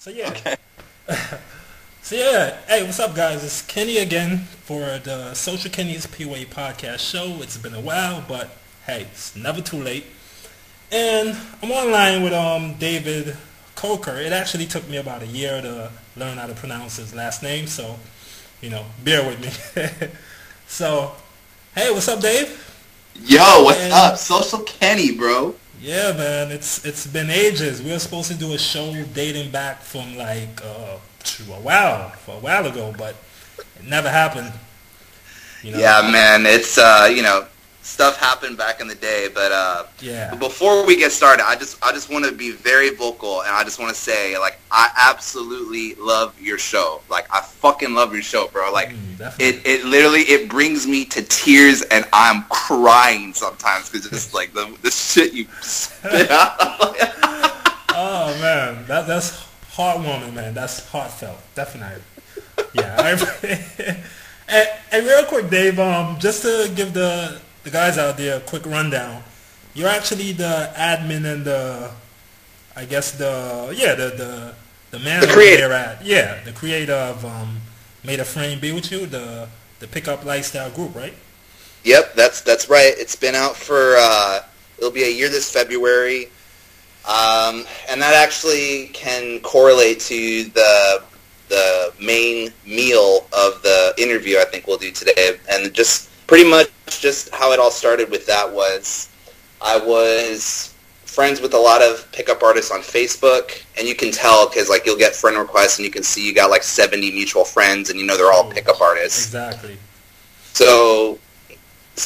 So yeah. Okay. So yeah, hey, what's up, guys? It's Kenny again for the Social Kenny's PUA podcast show. It's been a while, but hey, it's never too late. And I'm online with David Kocher. It actually took me about a year to learn how to pronounce his last name, so you know, bear with me. So, hey, what's up, Dave? Yo, what's up, Social Kenny, bro? Yeah, man, it's been ages. We were supposed to do a show dating back from like a while ago, but it never happened. You know? Yeah, man, it's you know, stuff happened back in the day, but yeah. But before we get started, I just want to be very vocal, and I just want to say, like, I absolutely love your show. Like, I fucking love your show, bro. Like, it literally, it brings me to tears, and I'm crying sometimes because just like the shit you spit out. Oh man, that's heartwarming, man. That's heartfelt, definitely. Yeah. And real quick, Dave, just to give the guys out there a quick rundown, you're actually the admin and the man over there at, yeah, the creator of May the Frame Be With You, the pickup lifestyle group, right? Yep, that's right. It's been out for it'll be a year this February, and that actually can correlate to the main meal of the interview I think we'll do today. And just pretty much just how it all started with that was I was friends with a lot of pickup artists on Facebook, and you can tell because, like, you'll get friend requests and you can see you got like 70 mutual friends, and you know they're all pickup artists. Exactly. So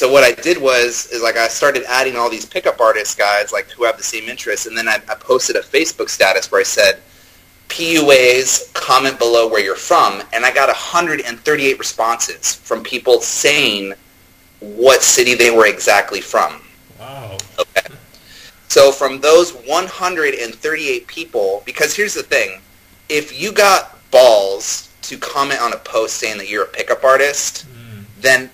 what I did was like I started adding all these pickup artist guys, like, who have the same interests, and then I posted a Facebook status where I said, PUAs, comment below where you're from, and I got 138 responses from people saying what city they were exactly from. Wow. Okay. So from those 138 people, because here's the thing, if you got balls to comment on a post saying that you're a pickup artist, then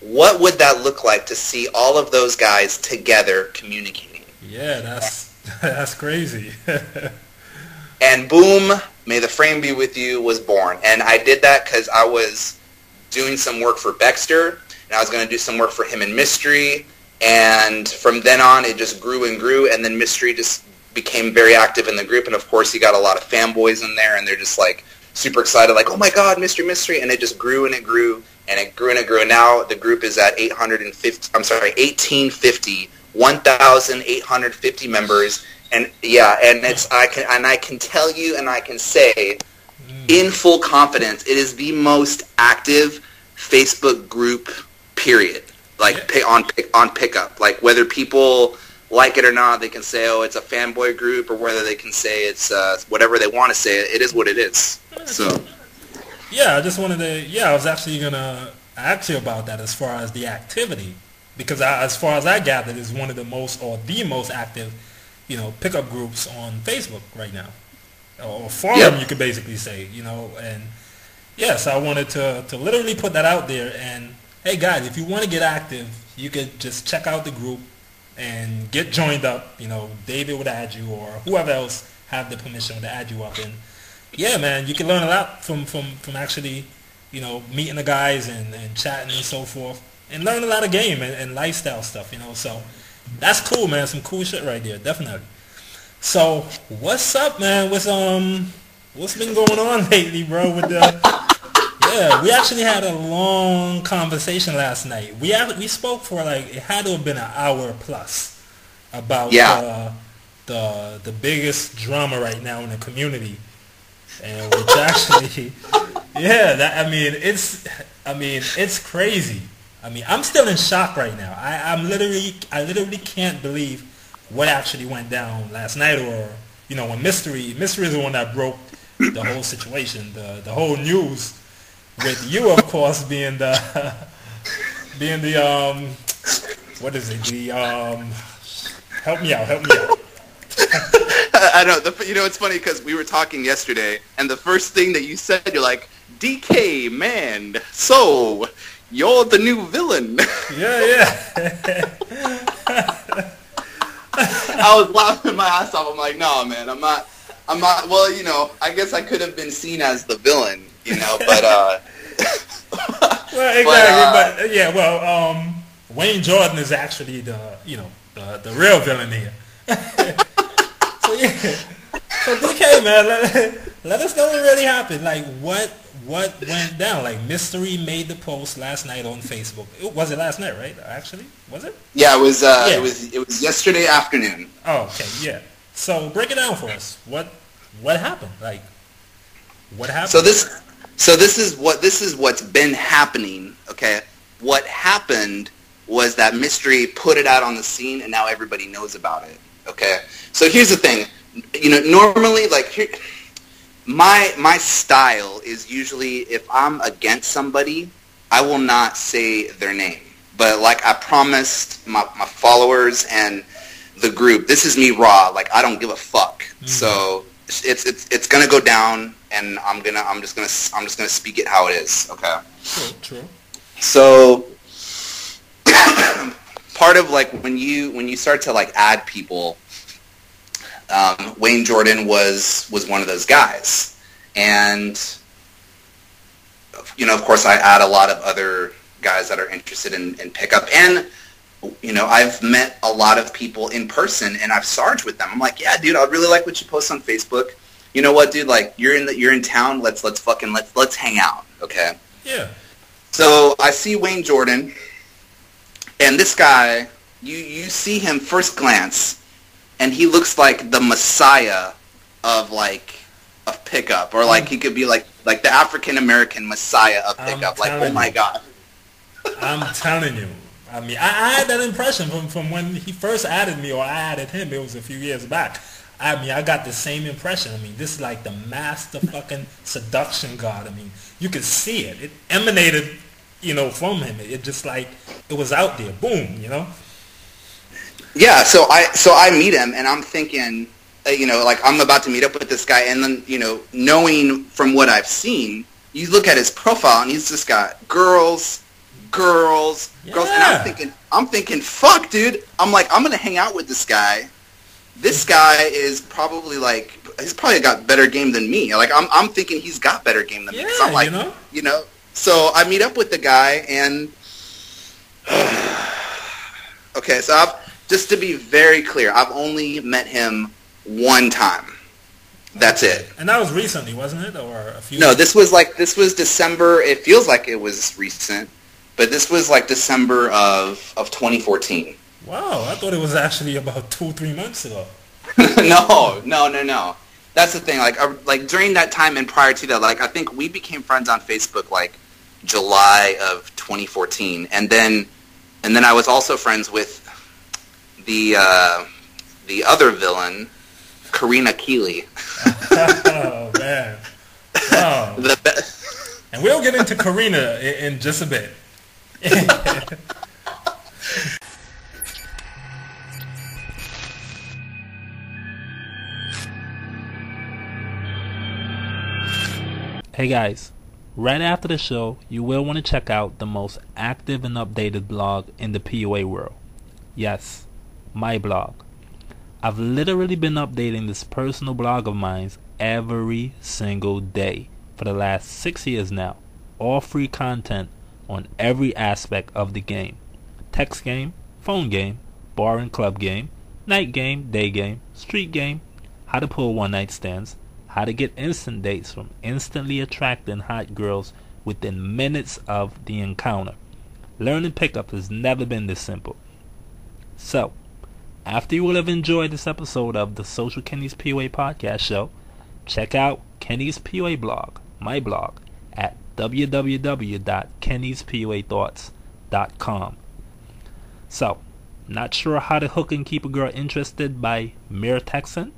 what would that look like to see all of those guys together communicating? Yeah, that's crazy. And boom, May the Frame Be With You was born. And I did that because I was doing some work for Beckster, and I was going to do some work for him in Mystery. And from then on, it just grew and grew. And then Mystery just became very active in the group. And, of course, you got a lot of fanboys in there, and they're just, like, super excited, like, oh, my God, Mystery. And it just grew and it grew and it grew and it grew. And now the group is at 1,850 members. And yeah, and I can tell you, and I can say in full confidence, it is the most active Facebook group, period. Like, on pickup, like, whether people like it or not, they can say, oh, it's a fanboy group, or whether they can say it's whatever they want to say. It is what it is. So yeah, I just wanted to. Yeah, I was actually gonna ask you about that as far as the activity, because as far as I gathered, is one of the most or the most active, you know, pickup groups on Facebook right now, or forum, you could basically say, you know. And yes, I wanted to literally put that out there. And hey, guys, if you want to get active, you could just check out the group and get joined up. You know, David would add you, or whoever else have the permission to add you up. And yeah, man, you can learn a lot from actually, you know, meeting the guys and chatting and so forth, and learn a lot of game and lifestyle stuff, you know. So that's cool, man. Some cool shit right there, definitely. So, what's up, man? What's been going on lately, bro? With yeah, we actually had a long conversation last night. We spoke for, like, it had to have been an hour plus about the biggest drama right now in the community, and which actually, it's crazy. I mean, I'm still in shock right now. I literally can't believe what actually went down last night, or, you know, when Mystery is the one that broke the whole situation, the whole news, with you, of course, being the what is it? The help me out. I know. You know, it's funny because we were talking yesterday, and the first thing that you said, you're like, DK, man, so you're the new villain. Yeah. I was laughing my ass off. I'm like, no, man, I'm not. I'm not, well, you know, I guess I could have been seen as the villain, you know, but, well, exactly, but yeah, well, Wayne Jordan is actually the, you know, the real villain here. So, yeah. So, DK, man, let us know what really happened. Like, what went down? Like, Mystery made the post last night on Facebook. Was it last night, right? Actually, was it? Yeah, it was. Yeah. It was yesterday afternoon. Oh, okay, yeah. So, break it down for us. What happened? Like, what happened? So this is what's been happening. Okay, what happened was that Mystery put it out on the scene, and now everybody knows about it. Okay, so here's the thing. You know, normally, like, my style is usually if I'm against somebody, I will not say their name. But, like, I promised my followers and the group, this is me raw. Like, I don't give a fuck. Mm-hmm. So it's gonna go down, and I'm just gonna speak it how it is. Okay. True. So part of, like, when you start to, like, add people. Wayne Jordan was one of those guys, and, you know, of course I add a lot of other guys that are interested in pickup, and, you know, I've met a lot of people in person, and I've sarged with them. I'm like, yeah, dude, I'd really like what you post on Facebook. You know what, dude, like, you're in town, let's hang out, okay? Yeah. So I see Wayne Jordan, and this guy, you see him first glance. And he looks like the messiah of, like, of pickup, or, like, he could be like the African American messiah of pickup. Like, oh my God! I'm telling you. I mean, I had that impression from when he first added me, or I added him. It was a few years back. I mean, I got the same impression. I mean, this is like the master fucking seduction god. I mean, you could see it. It emanated, you know, from him. It just, like, it was out there. Boom, you know. Yeah, so I meet him, and I'm thinking, you know, like, I'm about to meet up with this guy, and then, you know, knowing from what I've seen, you look at his profile, and he's just got girls, and I'm thinking, fuck, dude, I'm like, I'm gonna hang out with this guy. This guy is probably, like, he's probably got better game than me. Like, I'm thinking he's got better game than me. 'Cause I'm like, you know, so I meet up with the guy, and okay, so I've. Just to be very clear, I've only met him one time. That's it. And that was recently, wasn't it? Or a few? No, this was December. It feels like it was recent, but this was like December of 2014. Wow, I thought it was actually about 2-3 months ago. No. That's the thing. Like during that time and prior to that, like, I think we became friends on Facebook like July of 2014, and then I was also friends with. The other villain, Karina Keeley. Oh man! Wow. And we'll get into Karina in just a bit. Hey guys! Right after the show, you will want to check out the most active and updated blog in the PUA world. Yes. My blog. I've literally been updating this personal blog of mine every single day for the last 6 years now. All free content on every aspect of the game. Text game, phone game, bar and club game, night game, day game, street game, how to pull one night stands, how to get instant dates from instantly attracting hot girls within minutes of the encounter. Learning pickup has never been this simple. So, after you will have enjoyed this episode of the Social Kenny's PUA podcast show, check out Kenny's PUA blog, my blog, at www.kennyspuathoughts.com. So, not sure how to hook and keep a girl interested by mere texting?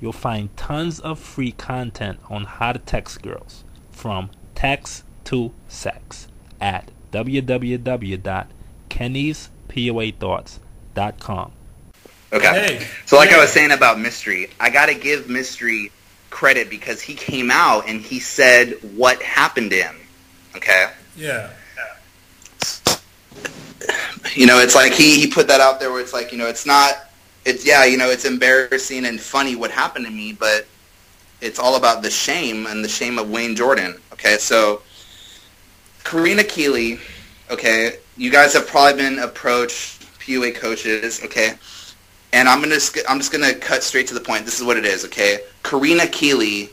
You'll find tons of free content on how to text girls, from text to sex, at www.kennyspuathoughts.com. Okay. Hey. So like I was saying about Mystery, I got to give Mystery credit because he came out and he said what happened to him. Okay? Yeah. You know, it's like he put that out there where it's like, you know, it's not it's embarrassing and funny what happened to me, but it's all about the shame and the shame of Wayne Jordan. Okay, so Karina Keeley, okay, you guys have probably been approached, PUA coaches, okay, and I'm just gonna cut straight to the point. This is what it is, okay. Karina Keeley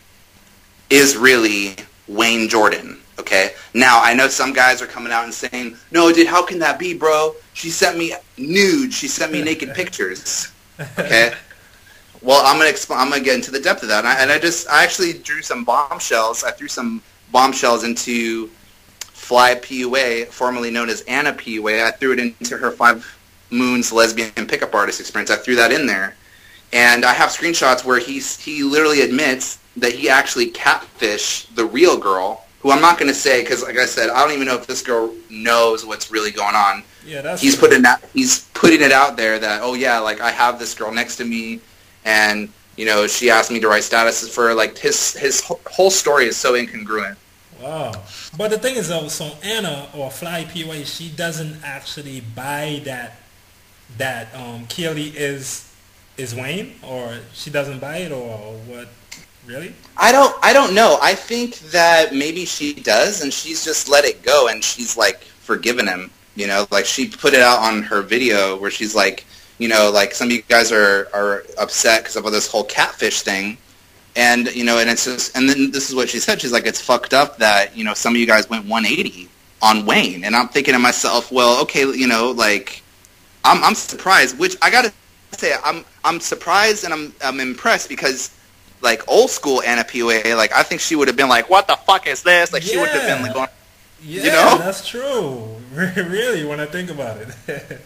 is really Wayne Jordan, okay. Now I know some guys are coming out and saying, "No, dude, how can that be, bro? She sent me nude. She sent me naked pictures." Okay. Well, I'm gonna get into the depth of that, and I actually drew some bombshells. I threw some bombshells into Fly PUA, formerly known as Anna PUA. I threw it into her 5 Moons lesbian pickup artist experience. I threw that in there, and I have screenshots where he literally admits that he actually catfished the real girl, who I'm not going to say because, like I said, I don't even know if this girl knows what's really going on. Yeah, he's putting it out there that, oh yeah, like I have this girl next to me, and you know she asked me to write statuses for her. Like his whole story is so incongruent. Wow. But the thing is though, so Anna or Fly PUA, she doesn't actually buy that Keeley is Wayne, or she doesn't buy it, or what? Really? I don't know. I think that maybe she does, and she's just let it go, and she's like forgiven him. You know, like she put it out on her video where she's like, you know, like some of you guys are upset because of this whole catfish thing, and you know, and it's just, and then this is what she said. She's like, it's fucked up that, you know, some of you guys went 180 on Wayne, and I'm thinking to myself, well, okay, you know, like. I'm surprised, which I gotta say, I'm surprised and I'm impressed because, like, old school Anna PUA, like I think she would have been like, "What the fuck is this?" Like she would have been like, going, "Yeah, you know, that's true." Really, when I think about it.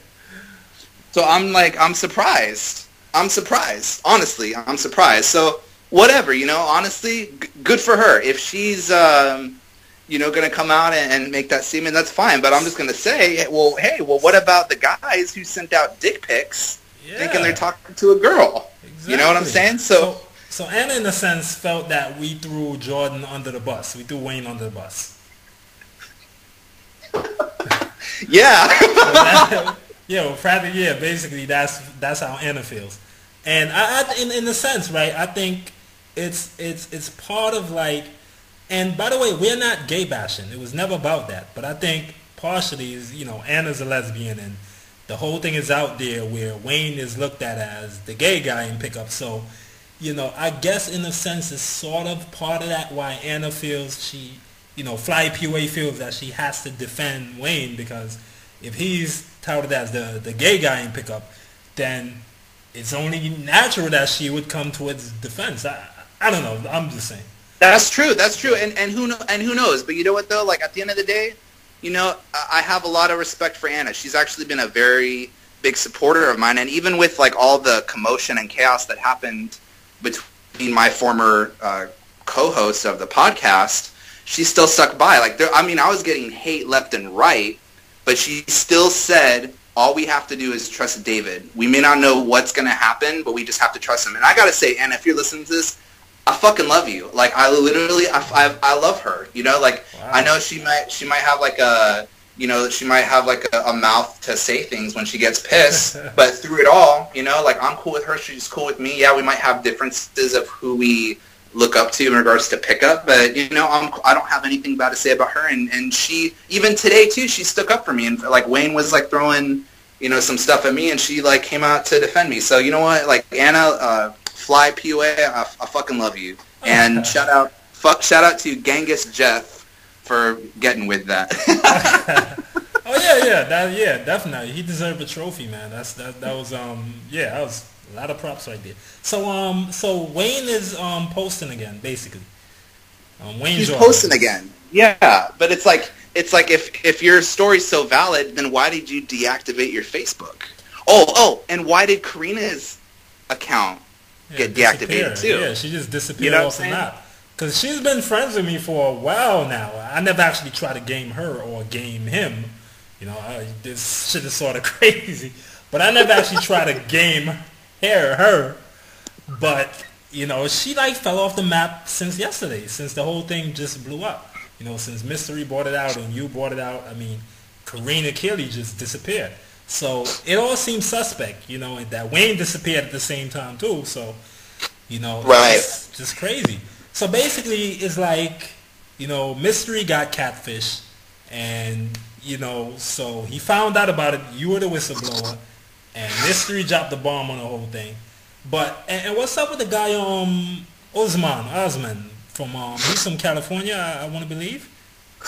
So I'm surprised. I'm surprised. Honestly, I'm surprised. So whatever, you know. Honestly, good for her if she's. You know, going to come out and make that statement, that's fine. But I'm just going to say, well, hey, well, what about the guys who sent out dick pics thinking they're talking to a girl? Exactly. You know what I'm saying? So Anna, in a sense, felt that we threw Jordan under the bus. We threw Wayne under the bus. Yeah. Basically, that's how Anna feels. And in a sense, right, I think it's part of, like, and by the way, we're not gay bashing. It was never about that. But I think partially is, you know, Anna's a lesbian and the whole thing is out there where Wayne is looked at as the gay guy in pickup. So, you know, I guess in a sense it's sort of part of that why Anna feels she, you know, Fly PUA feels that she has to defend Wayne because if he's touted as the gay guy in pickup, then it's only natural that she would come to his defense. I don't know. I'm just saying. That's true, and who knows? But you know what though? Like at the end of the day, you know, I have a lot of respect for Anna. She's actually been a very big supporter of mine, and even with like all the commotion and chaos that happened between my former co-host of the podcast, she still stuck by. Like there, I mean, I was getting hate left and right, but she still said, "All we have to do is trust David. We may not know what's going to happen, but we just have to trust him." And I gotta say, Anna, if you're listening to this. I fucking love you. Like I love her. You know, like wow. I know she might have like a, you know, she might have like a mouth to say things when she gets pissed. But through it all, you know, like I'm cool with her. She's cool with me. Yeah, we might have differences of who we look up to in regards to pickup, but you know, I don't have anything bad to say about her. And she even today too, she stuck up for me. And like Wayne was like throwing, you know, some stuff at me, and she like came out to defend me. So you know what, like Anna. Fly PUA, I fucking love you, and shout out to Genghis Jeff for getting with that. Definitely, he deserved a trophy, man. That was a lot of props right there. So Wayne is posting again, basically. Posting again, yeah. But it's like if your story's so valid, then why did you deactivate your Facebook? Oh, and why did Karina's account? Get deactivated too. Yeah, she just disappeared, you know, off the map. Because she's been friends with me for a while now. I never actually tried to game her or game him. You know, this shit is sort of crazy. But I never actually tried to game her. But, you know, she like fell off the map since yesterday, since the whole thing just blew up. You know, since Mystery brought it out and you brought it out. I mean, Karina Keeley just disappeared. So it all seems suspect, you know, and that Wayne disappeared at the same time too. So, you know, right, it's just crazy. So basically it's like, you know, Mystery got catfished, and, you know, so he found out about it. You were the whistleblower, and Mystery dropped the bomb on the whole thing. But, and what's up with the guy, Usman from, he's from California, I want to believe.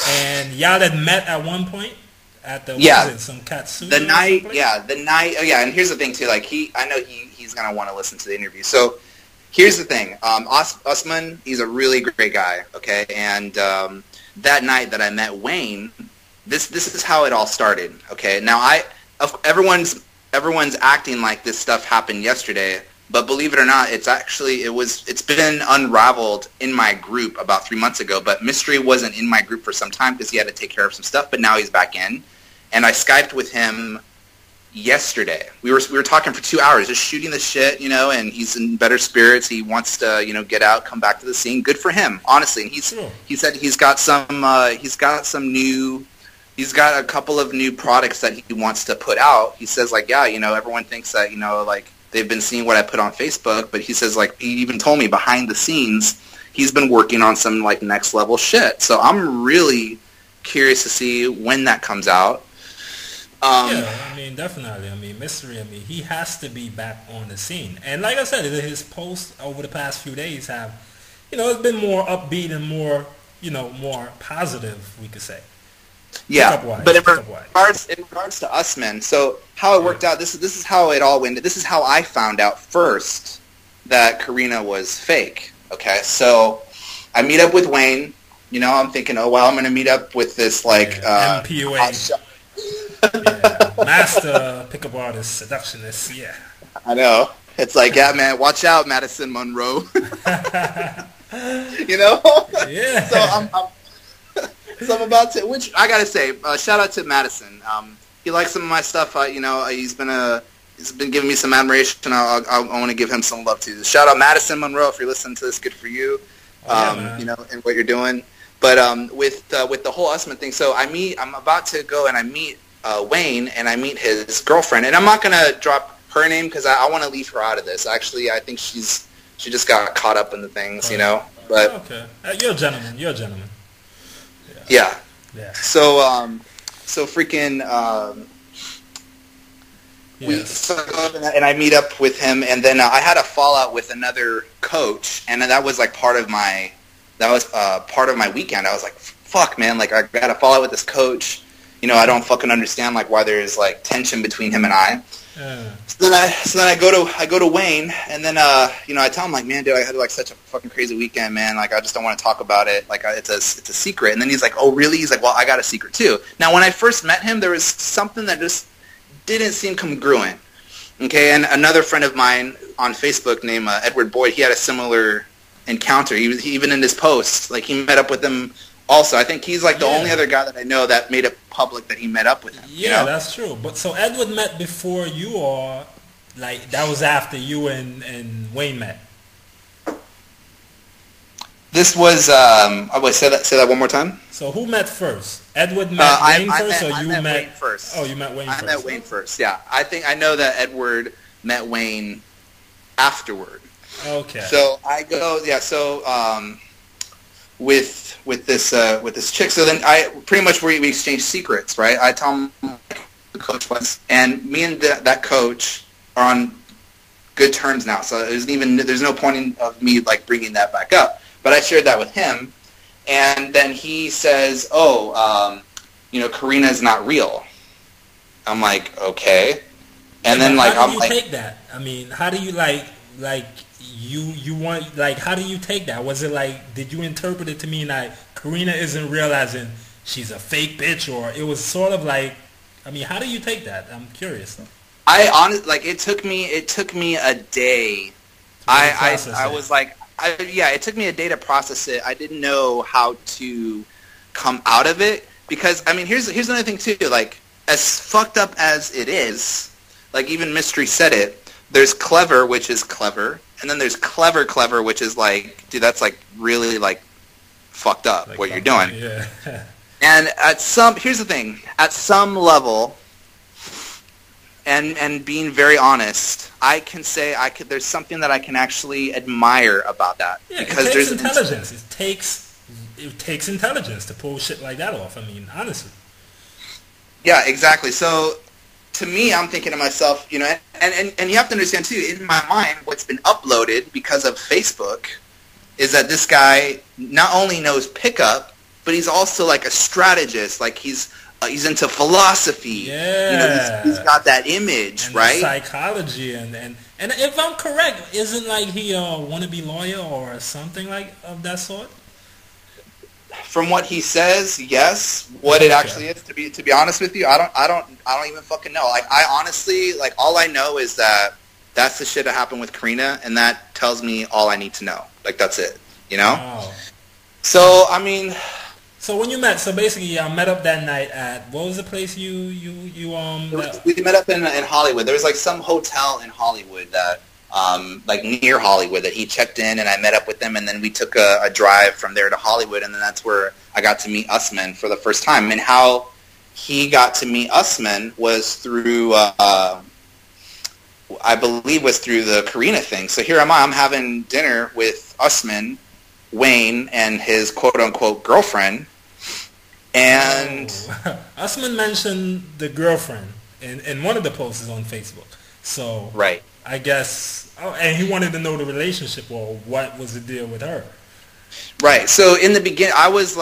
And y'all had met at one point. At the, yeah, what is it, some katsu the night, yeah, the night. Oh yeah, and here's the thing too. Like I know he's gonna want to listen to the interview. So here's the thing. Usman, he's a really great guy. Okay, and that night that I met Wayne, this is how it all started. Okay, now everyone's acting like this stuff happened yesterday, but believe it or not, it's been unraveled in my group about 3 months ago. But Mystery wasn't in my group for some time because he had to take care of some stuff. But now he's back in. And I Skyped with him yesterday. We were talking for 2 hours, just shooting the shit, you know, and he's in better spirits. He wants to, you know, get out, come back to the scene. Good for him, honestly. And he said he's got a couple of new products that he wants to put out. He says, like, yeah, you know, everyone thinks that, you know, like, they've been seeing what I put on Facebook, but he says, like, he even told me behind the scenes he's been working on some, like, next level shit. So I'm really curious to see when that comes out. Yeah, I mean, definitely. I mean, Mystery, I mean, he has to be back on the scene. And like I said, his posts over the past few days have, you know, it's been more upbeat and more, you know, more positive, we could say. Yeah, but in regards to Usman, so how it worked out, this is how it all went. This is how I found out first that Karina was fake. Okay, so I meet up with Wayne. You know, I'm thinking, oh, well, I'm going to meet up with this, like... Yeah, MPUA. Yeah, master pickup artist, seductionist, yeah. I know. It's like, yeah, man, watch out, Madison Monroe. You know? Yeah. So I'm about to, which I gotta say, shout out to Madison. He likes some of my stuff. You know, he's been giving me some admiration. I want to give him some love too. Shout out Madison Monroe if you're listening to this. Good for you, you know, and what you're doing. But with the whole Usman thing, so I'm about to go and I meet Wayne and I meet his girlfriend, and I'm not gonna drop her name because I want to leave her out of this. Actually, I think she just got caught up in the things, you know. But okay, you're a gentleman. Yeah. So, and I meet up with him, and then I had a fallout with another coach, and that was like part of my weekend. I was like, fuck, man, like I got a fallout with this coach. You know, I don't fucking understand like why there's like tension between him and I. So then I go to Wayne, and then you know, I tell him like, man, dude, I had like such a fucking crazy weekend, man. Like I just don't want to talk about it. Like it's a secret. And then he's like, oh really? He's like, well, I got a secret too. Now when I first met him, there was something that just didn't seem congruent. Okay, and another friend of mine on Facebook named Edward Boyd, he had a similar encounter. He even in his post, like he met up with them. Also, I think he's like the only other guy that I know that made it public that he met up with him. Yeah, you know? That's true. But so Edward met before you, or like that was after you and Wayne met? This was oh wait, say that one more time. So who met first? Edward met Wayne first, or you met Wayne first? Oh, you met Wayne first. I met Wayne first. Yeah, I think I know that Edward met Wayne afterward. Okay. So I go. Yeah. So. With this chick, so then I pretty much we exchange secrets, right? I tell him the coach was, and me and that coach are on good terms now. So there's no point in of me like bringing that back up. But I shared that with him, and then he says, "Oh, you know, Karina's not real." I'm like, okay, and then like I'm like, how do you take that? I mean, how do you like? You want, like, how do you take that? Was it like, did you interpret it to mean like Karina isn't realizing she's a fake bitch, or it was sort of like, I mean, how do you take that? I'm curious. I honestly, like, it took me a day. It took me a day to process it. I didn't know how to come out of it because, I mean, here's another thing too, like, as fucked up as it is, like even Mystery said it, there's clever, which is clever. And then there's clever, which is like, dude, that's like really like fucked up like what you're doing. Yeah. And here's the thing, at some level, and being very honest, I can say there's something that I can actually admire about that. Yeah, because it takes intelligence. It takes intelligence to pull shit like that off. I mean, honestly. Yeah, exactly. So, to me, I'm thinking to myself, you know, and you have to understand too. In my mind, what's been uploaded because of Facebook is that this guy not only knows pickup, but he's also like a strategist. Like he's into philosophy. Yeah, you know, he's got that image, and right? Psychology and if I'm correct, isn't like he a wannabe lawyer or something like of that sort? From what he says, yes. What it actually is, to be honest with you, I don't even fucking know. Like I honestly, like all I know is that that's the shit that happened with Karina, and that tells me all I need to know. Like that's it, you know. Wow. So I mean, so when you met, so basically y'all met up that night at what was the place you We met up in Hollywood. There was like some hotel in Hollywood that. Like near Hollywood that he checked in, and I met up with them, and then we took a drive from there to Hollywood, and then that's where I got to meet Usman for the first time. And how he got to meet Usman was through, I believe, was through the Karina thing. So here am I, I'm having dinner with Usman, Wayne, and his quote-unquote girlfriend, and... Oh. Usman mentioned the girlfriend in one of the posts on Facebook, so... Right. I guess, oh, and he wanted to know the relationship or what was the deal with her. Right. So in the beginning, I was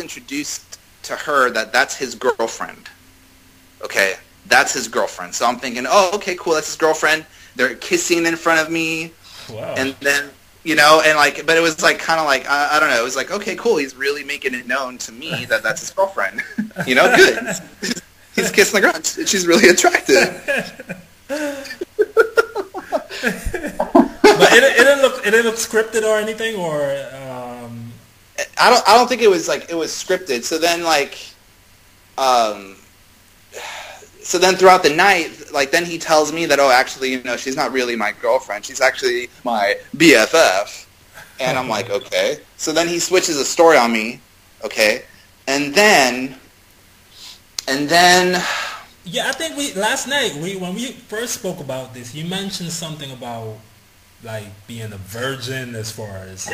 introduced to her that's his girlfriend. Okay, that's his girlfriend. So I'm thinking, oh, okay, cool, that's his girlfriend. They're kissing in front of me. Wow. And then, you know, and like, but it was like kind of like, I don't know, it was like, okay, cool, he's really making it known to me that that's his girlfriend. You know, good. He's kissing the girl. She's really attractive. But it didn't look scripted or anything, or I don't think it was like it was scripted. So then so then throughout the night, like then he tells me that, oh, actually, you know, she's not really my girlfriend, she's actually my BFF, and I'm like, okay. So then he switches a story on me, okay, and then. Yeah, I think last night when we first spoke about this, you mentioned something about like being a virgin as far as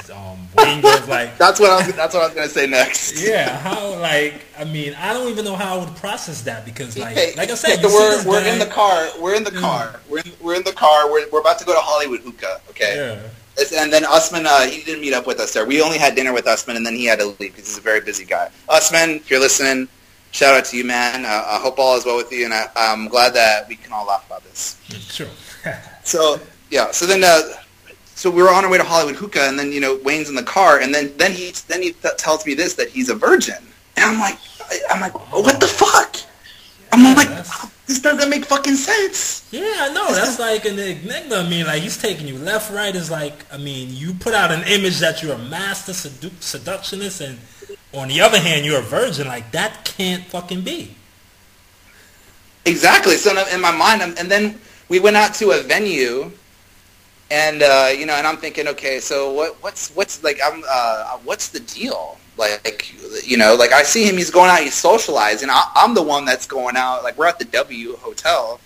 Wayne goes. Like that's what I was gonna say next. Yeah, how like I mean I don't even know how I would process that because like I said, we're in the car. We're about to go to Hollywood hookah. Okay. Yeah. And then Usman, he didn't meet up with us there. We only had dinner with Usman, and then he had to leave because he's a very busy guy. Usman, if you're listening. Shout out to you, man. I hope all is well with you, and I'm glad that we can all laugh about this. Sure. So, yeah. So then, so we were on our way to Hollywood hookah, and then, you know, Wayne's in the car, and then he tells me this, that he's a virgin, and I'm like, oh, what the fuck? I'm like, this doesn't make fucking sense. Yeah, I know. That's like an enigma. I mean, like he's taking you left, right. Is like, I mean, you put out an image that you're a master seductionist and. On the other hand, you're a virgin. Like, that can't fucking be. Exactly. So in my mind, and then we went out to a venue, and you know, and I'm thinking, okay, so what's like, what's the deal? Like, you know, like I see him, he's going out, he's socializing. I'm the one that's going out. Like, we're at the W Hotel,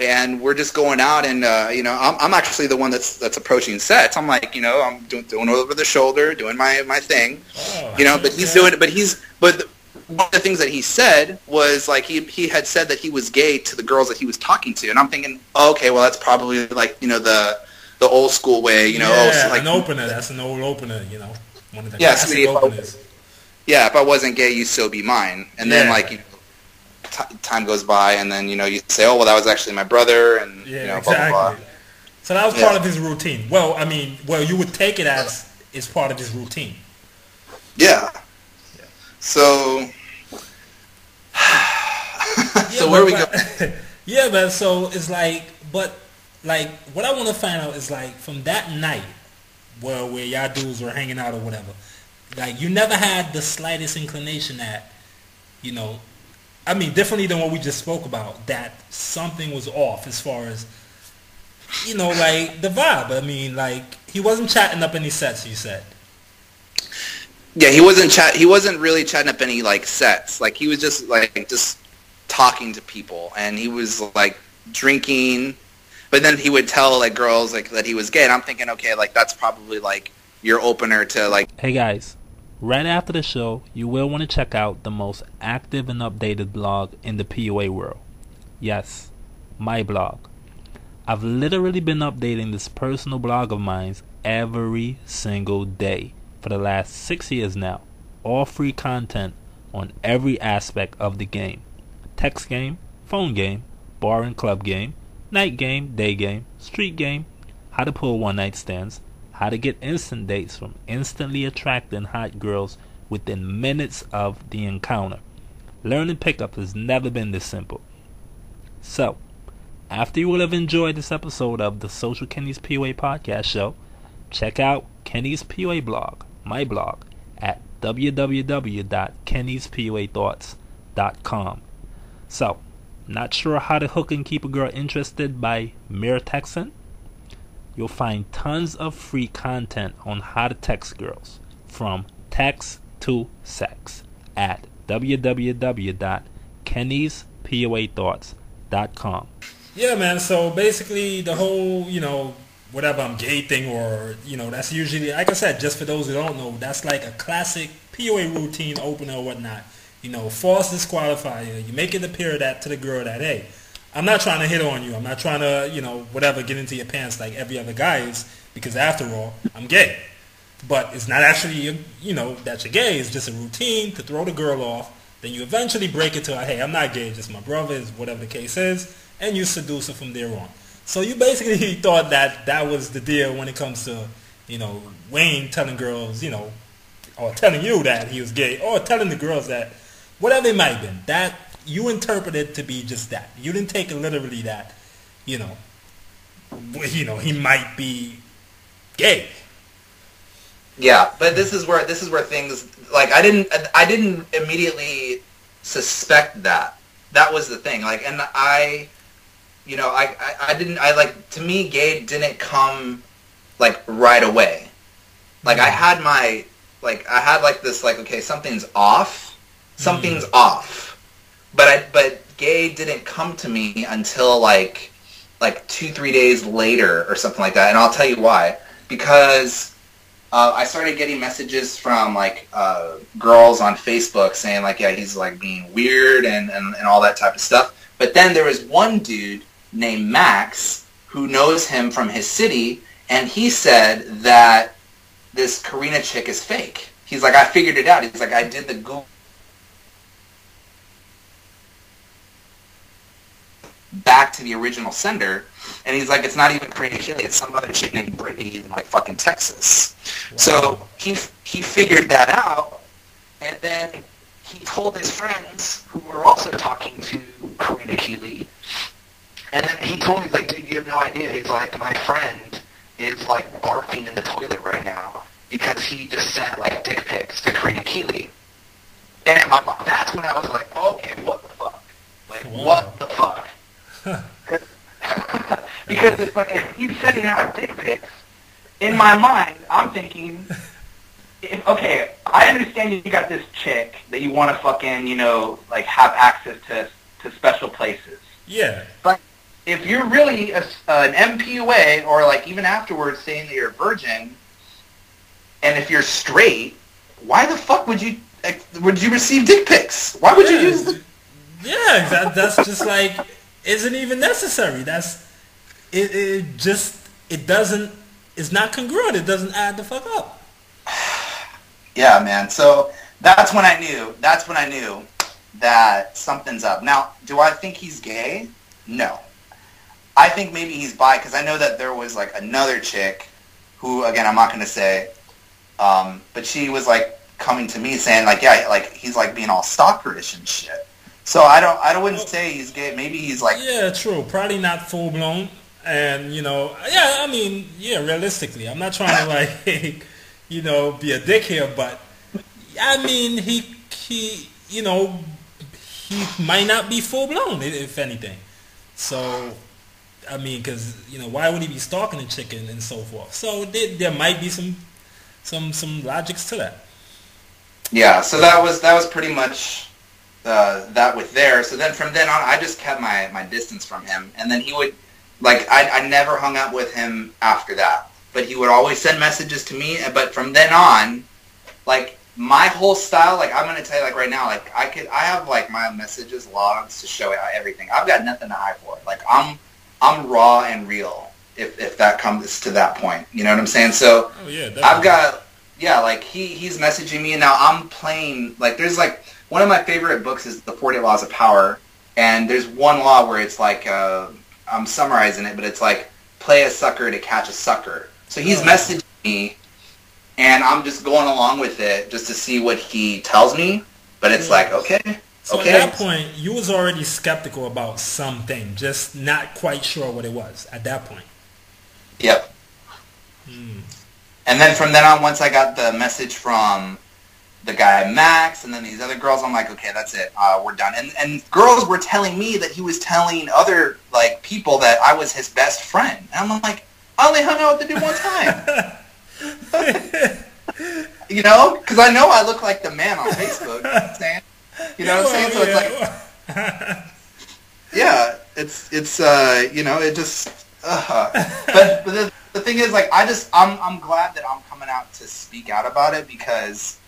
and we're just going out, and you know, I'm actually the one that's approaching sets. I'm like, you know, I'm doing over the shoulder, doing my thing, oh, you know. But he's doing, but one of the things that he said was like he had said that he was gay to the girls that he was talking to, and I'm thinking, oh, okay, well, that's probably like, you know, the old school way, you know, yeah, like, an opener. That's an old opener, you know, one of the classic openers. Yeah, if I wasn't gay, you'd still be mine, and then like. You know, time goes by, and then, you know, you say, oh, well, that was actually my brother, and, yeah, you know, exactly. Blah, blah, blah. So that was part of his routine. Well, I mean, you would take it as it's part of his routine. Yeah. So, where we go? Yeah, but so it's like, what I want to find out is, like, from that night, where y'all dudes were hanging out or whatever, like, you never had the slightest inclination that, you know, I mean, differently than what we just spoke about, that something was off as far as, you know, like, the vibe. I mean, like, he wasn't chatting up any sets, you said. Yeah, he wasn't really chatting up any, like, sets. Like, he was just, like, just talking to people, and he was like drinking, but then he would tell like girls like that he was gay, and I'm thinking, okay, like that's probably like your opener to like, hey guys, right after the show you will want to check out the most active and updated blog in the PUA world. Yes, my blog. I've literally been updating this personal blog of mine every single day for the last 6 years now. All free content on every aspect of the game. Text game, phone game, bar and club game, night game, day game, street game, how to pull one night stands, how to get instant dates from instantly attracting hot girls within minutes of the encounter. Learning pickup has never been this simple. So, after you will have enjoyed this episode of the Social Kenny's PUA podcast show, check out Kenny's PUA blog, my blog, at www.kennyspuathoughts.com. So, not sure how to hook and keep a girl interested by mere texting? You'll find tons of free content on how to text girls, from text to sex, at www.kennyspuathoughts.com. Yeah, man, so basically the whole, you know, whatever I'm gay thing, or, you know, that's usually, like I said, just for those who don't know, that's like a classic PUA routine opener or whatnot. You know, false disqualifier. You make it appear that to the girl that, hey, I'm not trying to hit on you. I'm not trying to, you know, whatever, get into your pants like every other guy is, because after all, I'm gay. But it's not actually, you know, that you're gay. It's just a routine to throw the girl off. Then you eventually break it to her, hey, I'm not gay, just my brother is, whatever the case is, and you seduce her from there on. So you basically thought that that was the deal when it comes to, you know, Wayne telling girls, you know, or telling you that he was gay, or telling the girls that, whatever it might have been, that you interpreted to be just that. You didn't take it literally that, you know, he might be gay. Yeah, but this is where things, like, I didn't immediately suspect that. That was the thing. Like, and I, you know, I like, to me, gay didn't come, like, right away. Like, I had this, like, okay, something's off, but gay didn't come to me until, like 2-3 days later or something like that, and I'll tell you why. Because I started getting messages from, like, girls on Facebook saying, like, yeah, he's, like, being weird and all that type of stuff. But then there was one dude named Max who knows him from his city, and he said that this Karina chick is fake. He's like, I figured it out. He's like, I did the Google. Back to the original sender, and he's like, it's not even Karina Keeley, it's some other chick named Brittany in like fucking Texas. Wow. So he figured that out, and then he told his friends who were also talking to Karina Keeley, and then he told me, like, dude, you have no idea. He's like, my friend is like barfing in the toilet right now because he just sent like dick pics to Karina Keeley. And my mom, that's when I was like, okay, what the fuck? Like, wow. What the fuck? Huh. Because it's like, if he's sending out dick pics, in my mind, I'm thinking, okay, I understand you got this chick that you want to fucking, you know, like, have access to special places. Yeah. But if you're really an MPUA, or, like, even afterwards saying that you're a virgin, and if you're straight, why the fuck would you receive dick pics? Why would you use the... Yeah, that's just like... Isn't even necessary. That's it. It just, it doesn't, it's not congruent. It doesn't add the fuck up. Yeah, man. So that's when I knew that something's up. Now, do I think he's gay? No. I think maybe he's bi, because I know that there was like another chick who, again, I'm not going to say, but she was like coming to me saying like, yeah, like he's like being all stalkerish and shit. So I wouldn't say he's gay. Maybe he's like... Yeah, true. Probably not full-blown. And, you know... Yeah, I mean... Yeah, realistically. I'm not trying to, like... you know, be a dick here, but... I mean, he... You know... He might not be full-blown, if anything. So... I mean, because... You know, why would he be stalking the chicken and so forth? So there might be some logics to that. Yeah, so that was pretty much... that with there. So then from then on, I just kept my distance from him. And then he would, like, I never hung up with him after that. But he would always send messages to me. But from then on, like, my whole style, like, I'm going to tell you, like, right now, like, I have, like, my messages, logs to show everything. I've got nothing to hide for. Like, I'm raw and real, if that comes to that point. You know what I'm saying? So, oh, yeah, I've got, yeah, like, he's messaging me, and now I'm playing, like, there's, like, one of my favorite books is The 48 Laws of Power, and there's one law where it's, like, I'm summarizing it, but it's, like, play a sucker to catch a sucker. So he's messaging me, and I'm just going along with it just to see what he tells me. But it's like, okay. So okay. At that point, you was already skeptical about something, just not quite sure what it was at that point. Yep. Mm. And then from then on, once I got the message from the guy Max and then these other girls, I'm like, okay, that's it. We're done. And girls were telling me that he was telling other like people that I was his best friend. And I'm like, I only hung out with the dude one time. You know? Because I know I look like the man on Facebook. You know what I'm saying? You know what I'm saying? So it's like... Yeah. It's you know, it just... But the thing is, like, I'm glad that I'm coming out to speak out about it because,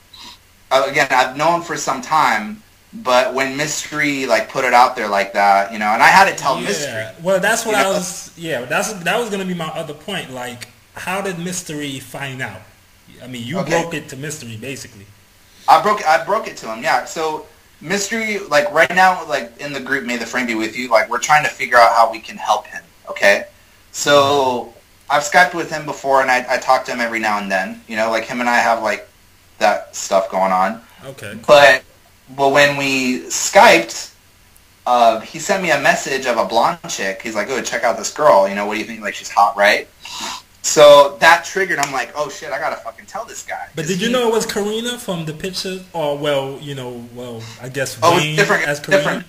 again, I've known for some time, but when Mystery, like, put it out there like that, you know, and I had to tell Mystery. Well, that's what I was, that was going to be my other point. Like, how did Mystery find out? I mean, you broke it to Mystery, basically. I broke it to him, yeah. So, Mystery, like, right now, like, in the group May the Frame Be With You, like, we're trying to figure out how we can help him, okay? So, I've Skyped with him before, and I talk to him every now and then. You know, like, him and I have, like, that stuff going on. Okay. Cool. But when we Skyped, he sent me a message of a blonde chick. He's like, oh, check out this girl. You know, what do you think? Like, she's hot, right? So that triggered. I'm like, oh, shit, I got to fucking tell this guy. But did you know it was Karina from the picture? Or, well, you know, well, I guess Wayne as Karina?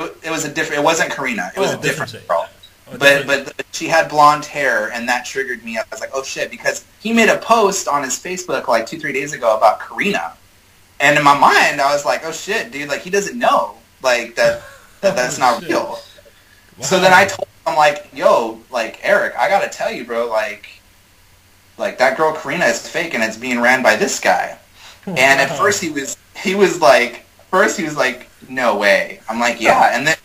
It wasn't Karina. It was a different girl. Oh, but she had blonde hair, and that triggered me. I was like, oh, shit, because he made a post on his Facebook like 2-3 days ago about Karina. And in my mind, I was like, oh, shit, dude, like, he doesn't know, like, that's not real. Wow. So then I told him, I'm like, yo, like, Eric, I got to tell you, bro, like, that girl Karina is fake, and it's being ran by this guy. Wow. And at first he was like, no way. I'm like, yeah. And then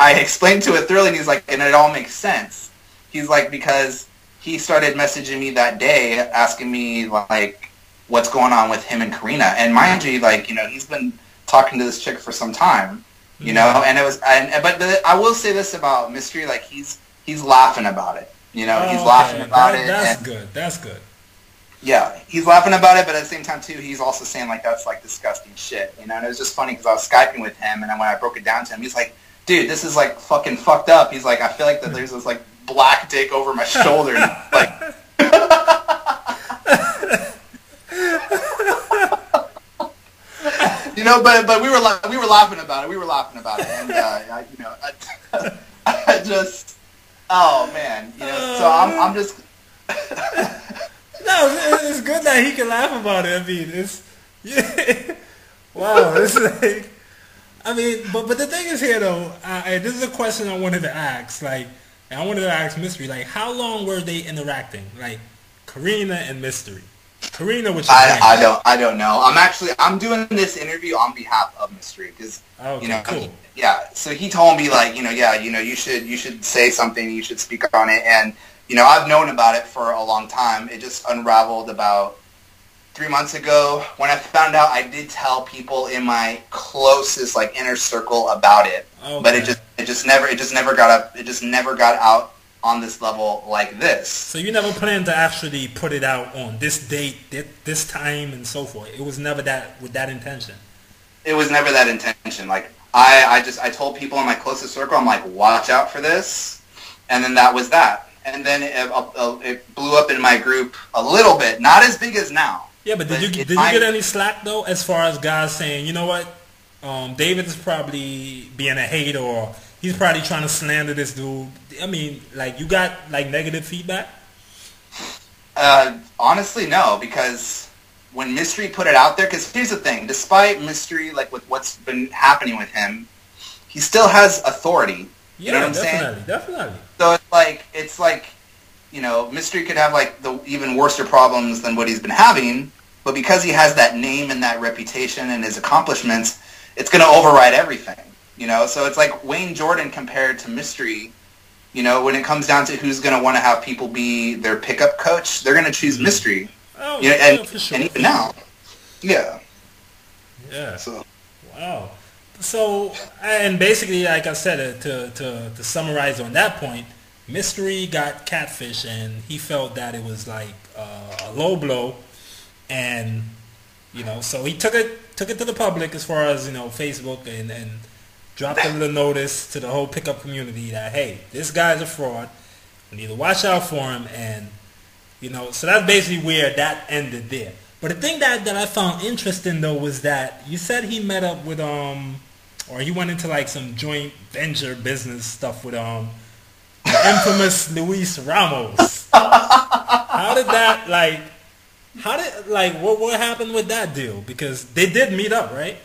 I explained to it thoroughly, and he's like, and it all makes sense. He's like, because he started messaging me that day, asking me, like, what's going on with him and Karina. And mind you, like, you know, he's been talking to this chick for some time, you know, and it was, but I will say this about Mystery, like, he's laughing about it, you know, he's laughing about it. That's good. That's good. Yeah. He's laughing about it, but at the same time too, he's also saying like, that's like disgusting shit, you know, and it was just funny because I was Skyping with him, and then when I broke it down to him, he's like, dude, this is like fucking fucked up. He's like, I feel like that there's this like black dick over my shoulder. Like, you know, but we were laughing about it. And you know, I just, oh man, you know. So I'm just. No, it's good that he can laugh about it. I mean, it's wow. It's like, I mean, but the thing is here though. This is a question I wanted to ask. Like, I wanted to ask Mystery. Like, how long were they interacting? Like, Karina and Mystery. Karina, which I don't know. I'm doing this interview on behalf of Mystery because you know, cool. Yeah. So he told me like, you know, yeah, you know, you should say something, you should speak on it, and you know, I've known about it for a long time. It just unraveled about 3 months ago when I found out. I did tell people in my closest like inner circle about it, but it just never got out on this level like this. So you never planned to actually put it out on this date, this time, and so forth. It was never that with that intention. It was never that intention. Like I told people in my closest circle, I'm like, watch out for this, and then that was that. And then it blew up in my group a little bit, not as big as now. Yeah, but did you get any slack though, as far as guys saying, you know what, David is probably being a hater, or he's probably trying to slander this dude. I mean, like, you got, like, negative feedback? Honestly, no, because when Mystery put it out there, because here's the thing, despite Mystery, like with what's been happening with him, he still has authority. Yeah, you know what I'm saying? Definitely. So it's like, you know, Mystery could have like the even worser problems than what he's been having, but because he has that name and that reputation and his accomplishments, it's going to override everything, you know? So it's like Wayne Jordan compared to Mystery, you know, when it comes down to who's going to want to have people be their pickup coach, they're going to choose Mystery. Oh, you know, and even now. Yeah. Yeah. So. Wow. So, and basically, like I said, to summarize on that point, Mystery got catfish, and he felt that it was like a low blow, and you know, so he took it to the public as far as, you know, Facebook, and dropped a little notice to the whole pickup community that, hey, this guy's a fraud. We need to watch out for him, and you know, so that's basically where that ended there. But the thing that I found interesting though was that you said he met up with or he went into like some joint venture business stuff with the infamous Luis Ramos. What happened with that deal? Because they did meet up, right?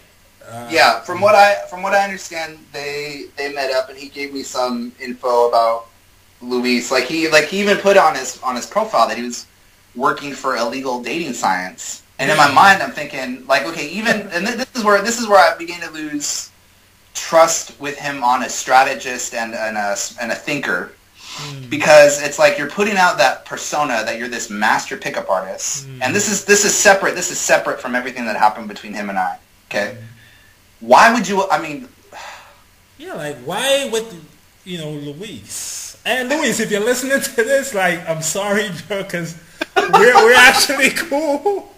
Yeah, from what I understand, they met up, and he gave me some info about Luis. He even put on his profile that he was working for Illegal Dating Science. And in my mind, I'm thinking, like, okay, even, and this is where I began to lose trust with him on a strategist and a thinker, because it's like you're putting out that persona that you're this master pickup artist, and this is separate from everything that happened between him and I. Okay, why would you? I mean, yeah, like why would you know Luis? And Luis, if you're listening to this, like, I'm sorry, bro, because we're actually cool.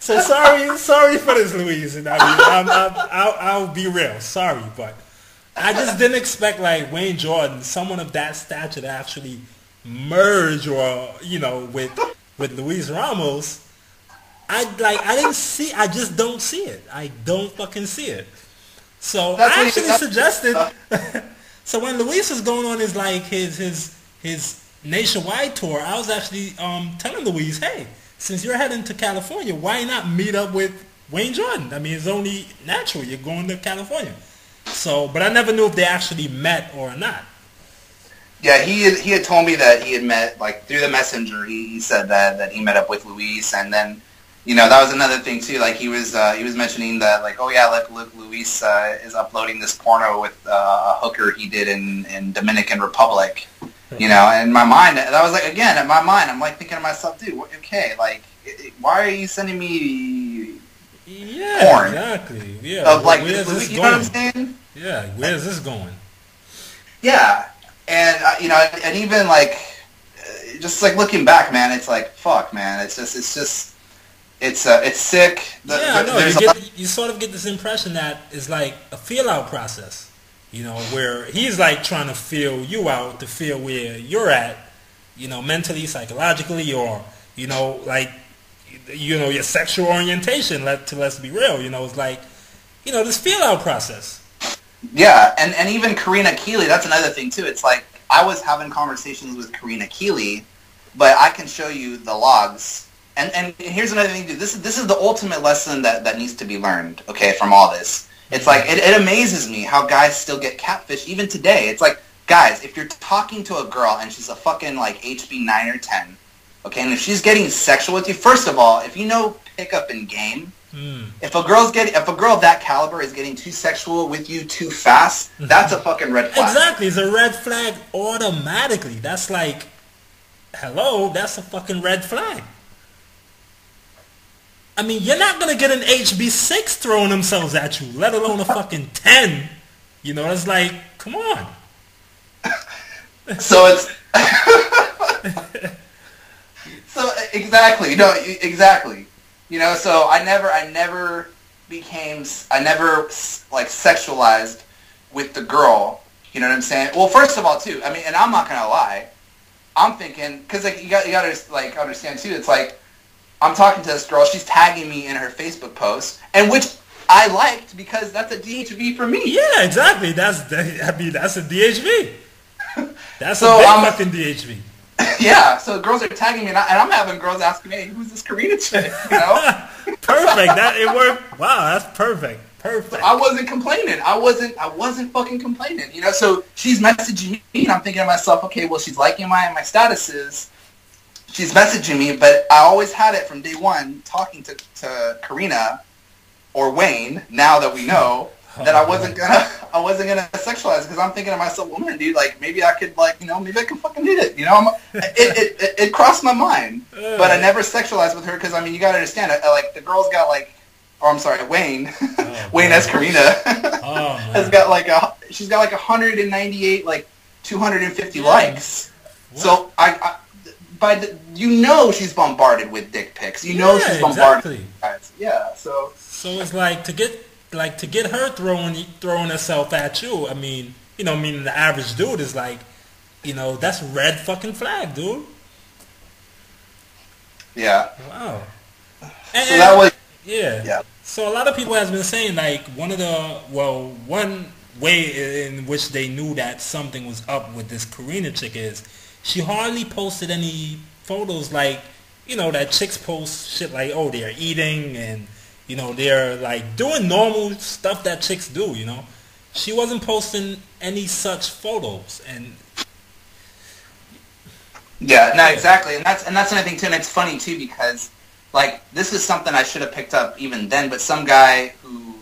So sorry for this, Luis. And I mean, I'll be real. Sorry, but I just didn't expect like Wayne Jordan, someone of that stature, to actually merge or, you know, with Luis Ramos. I just don't see it. I don't fucking see it. So I actually suggested. So when Luis was going on his nationwide tour, I was actually telling Luis, hey, since you're heading to California, why not meet up with Wayne Jordan? I mean, it's only natural. You're going to California. So, but I never knew if they actually met or not. Yeah, he had told me that he had met, like, through the messenger. He said that he met up with Luis. And then, you know, that was another thing, too. Like, he was mentioning that, like, oh, yeah, like, look, Luis is uploading this porno with a hooker he did in Dominican Republic. You know, and in my mind, that was like, again, in my mind, I'm like thinking to myself, dude, okay, like, why are you sending me porn? Exactly. Yeah. Of like, where's this going? You know what I'm saying? Yeah. Where's this going? Yeah. And, you know, and even like, just like looking back, man, it's like, fuck, man. It's sick. Yeah, no, you sort of get this impression that it's like a feel out process. You know, where he's like trying to feel you out to feel where you're at, you know, mentally, psychologically, or, you know, like, you know, your sexual orientation, let's be real, you know, it's like, you know, this feel out process. Yeah, and even Karina Keeley, that's another thing too. It's like, I was having conversations with Karina Keeley, but I can show you the logs. And here's another thing, dude, this is the ultimate lesson that needs to be learned, okay, from all this. It's like, it amazes me how guys still get catfish even today. It's like, guys, if you're talking to a girl and she's a fucking, like, HB 9 or 10, okay, and if she's getting sexual with you, first of all, if you know pickup and game, if a girl of that caliber is getting too sexual with you too fast, that's a fucking red flag. Exactly. It's a red flag automatically. That's like, hello, that's a fucking red flag. I mean, you're not going to get an HB6 throwing themselves at you, let alone a fucking 10. You know, it's like, come on. So it's... So, exactly. No, exactly. You know, so I never like, sexualized with the girl. You know what I'm saying? Well, first of all, too, I mean, and I'm not going to lie. I'm thinking, because, like, you got to, like, understand, too, it's like, I'm talking to this girl, she's tagging me in her Facebook post, and which I liked because that's a DHV for me. Yeah, exactly. That's a DHV. That's so a big fucking DHV. Yeah, so girls are tagging me, and I'm having girls asking me, hey, who's this Karina chick, you know? perfect. That it worked. Wow, that's perfect. Perfect. So I wasn't complaining. I wasn't fucking complaining. You know, so she's messaging me, and I'm thinking to myself, okay, well, she's liking my statuses. She's messaging me, but I always had it from day one, talking to Karina or Wayne. Now that we know that I wasn't gonna sexualize, because I'm thinking to myself, well, man, dude, like maybe I could, like, you know, maybe I can fucking do it. You know, it crossed my mind, but I never sexualized with her because I mean, you gotta understand, like the girl's got like. Oh, I'm sorry, Wayne. Oh, Wayne as Karina has got like she's got like 198 like 250 likes. What? So she's bombarded with dick pics. You know she's bombarded. Exactly. Yeah. So it's like to get her throwing herself at you. I mean, you know, meaning the average dude is like, you know, that's red fucking flag, dude. Yeah. Wow. And, so that was. Yeah. So a lot of people has been saying like one way in which they knew that something was up with this Karina chick is she hardly posted any photos like, you know, that chicks post shit like, oh, they're eating and, you know, they're like doing normal stuff that chicks do, you know. She wasn't posting any such photos and yeah, no, exactly. And that's another thing too, and it's funny too because like, this is something I should have picked up even then, but some guy who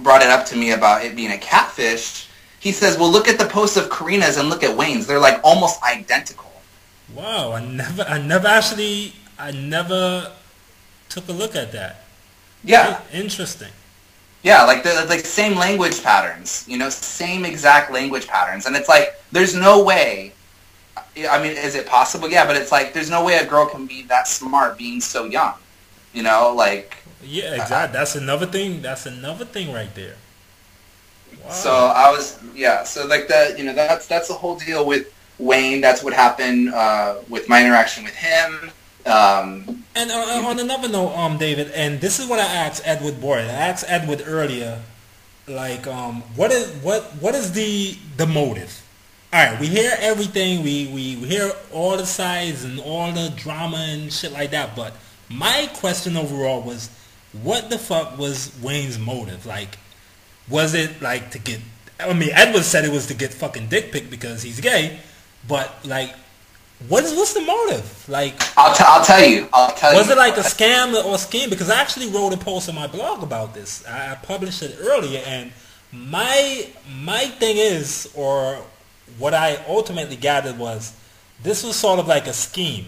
brought it up to me about it being a catfish, he says, well, look at the posts of Karina's and look at Wayne's. They're, like, almost identical. Wow, I never took a look at that. Yeah. Interesting. Yeah, like, they're, like, same language patterns, you know, same exact language patterns. And it's like, there's no way... I mean, is it possible? Yeah, but it's like there's no way a girl can be that smart being so young, you know? Like yeah, exactly. That's another thing. That's another thing right there. Wow. So I was So like that, you know, that's the whole deal with Wayne. That's what happened with my interaction with him. And on another note, David, and this is what I asked Edward Boyd. I asked Edward earlier, like, what is the motive? All right, we hear everything. We hear all the sides and all the drama and shit like that. But my question overall was, what the fuck was Wayne's motive? Like, was it like to get? I mean, Edward said it was to get fucking dick pic because he's gay. But like, what's the motive? Like, I'll tell you. Was it like a scam or a scheme? Because I actually wrote a post on my blog about this. I published it earlier, and my thing is or. What I ultimately gathered was this was sort of like a scheme.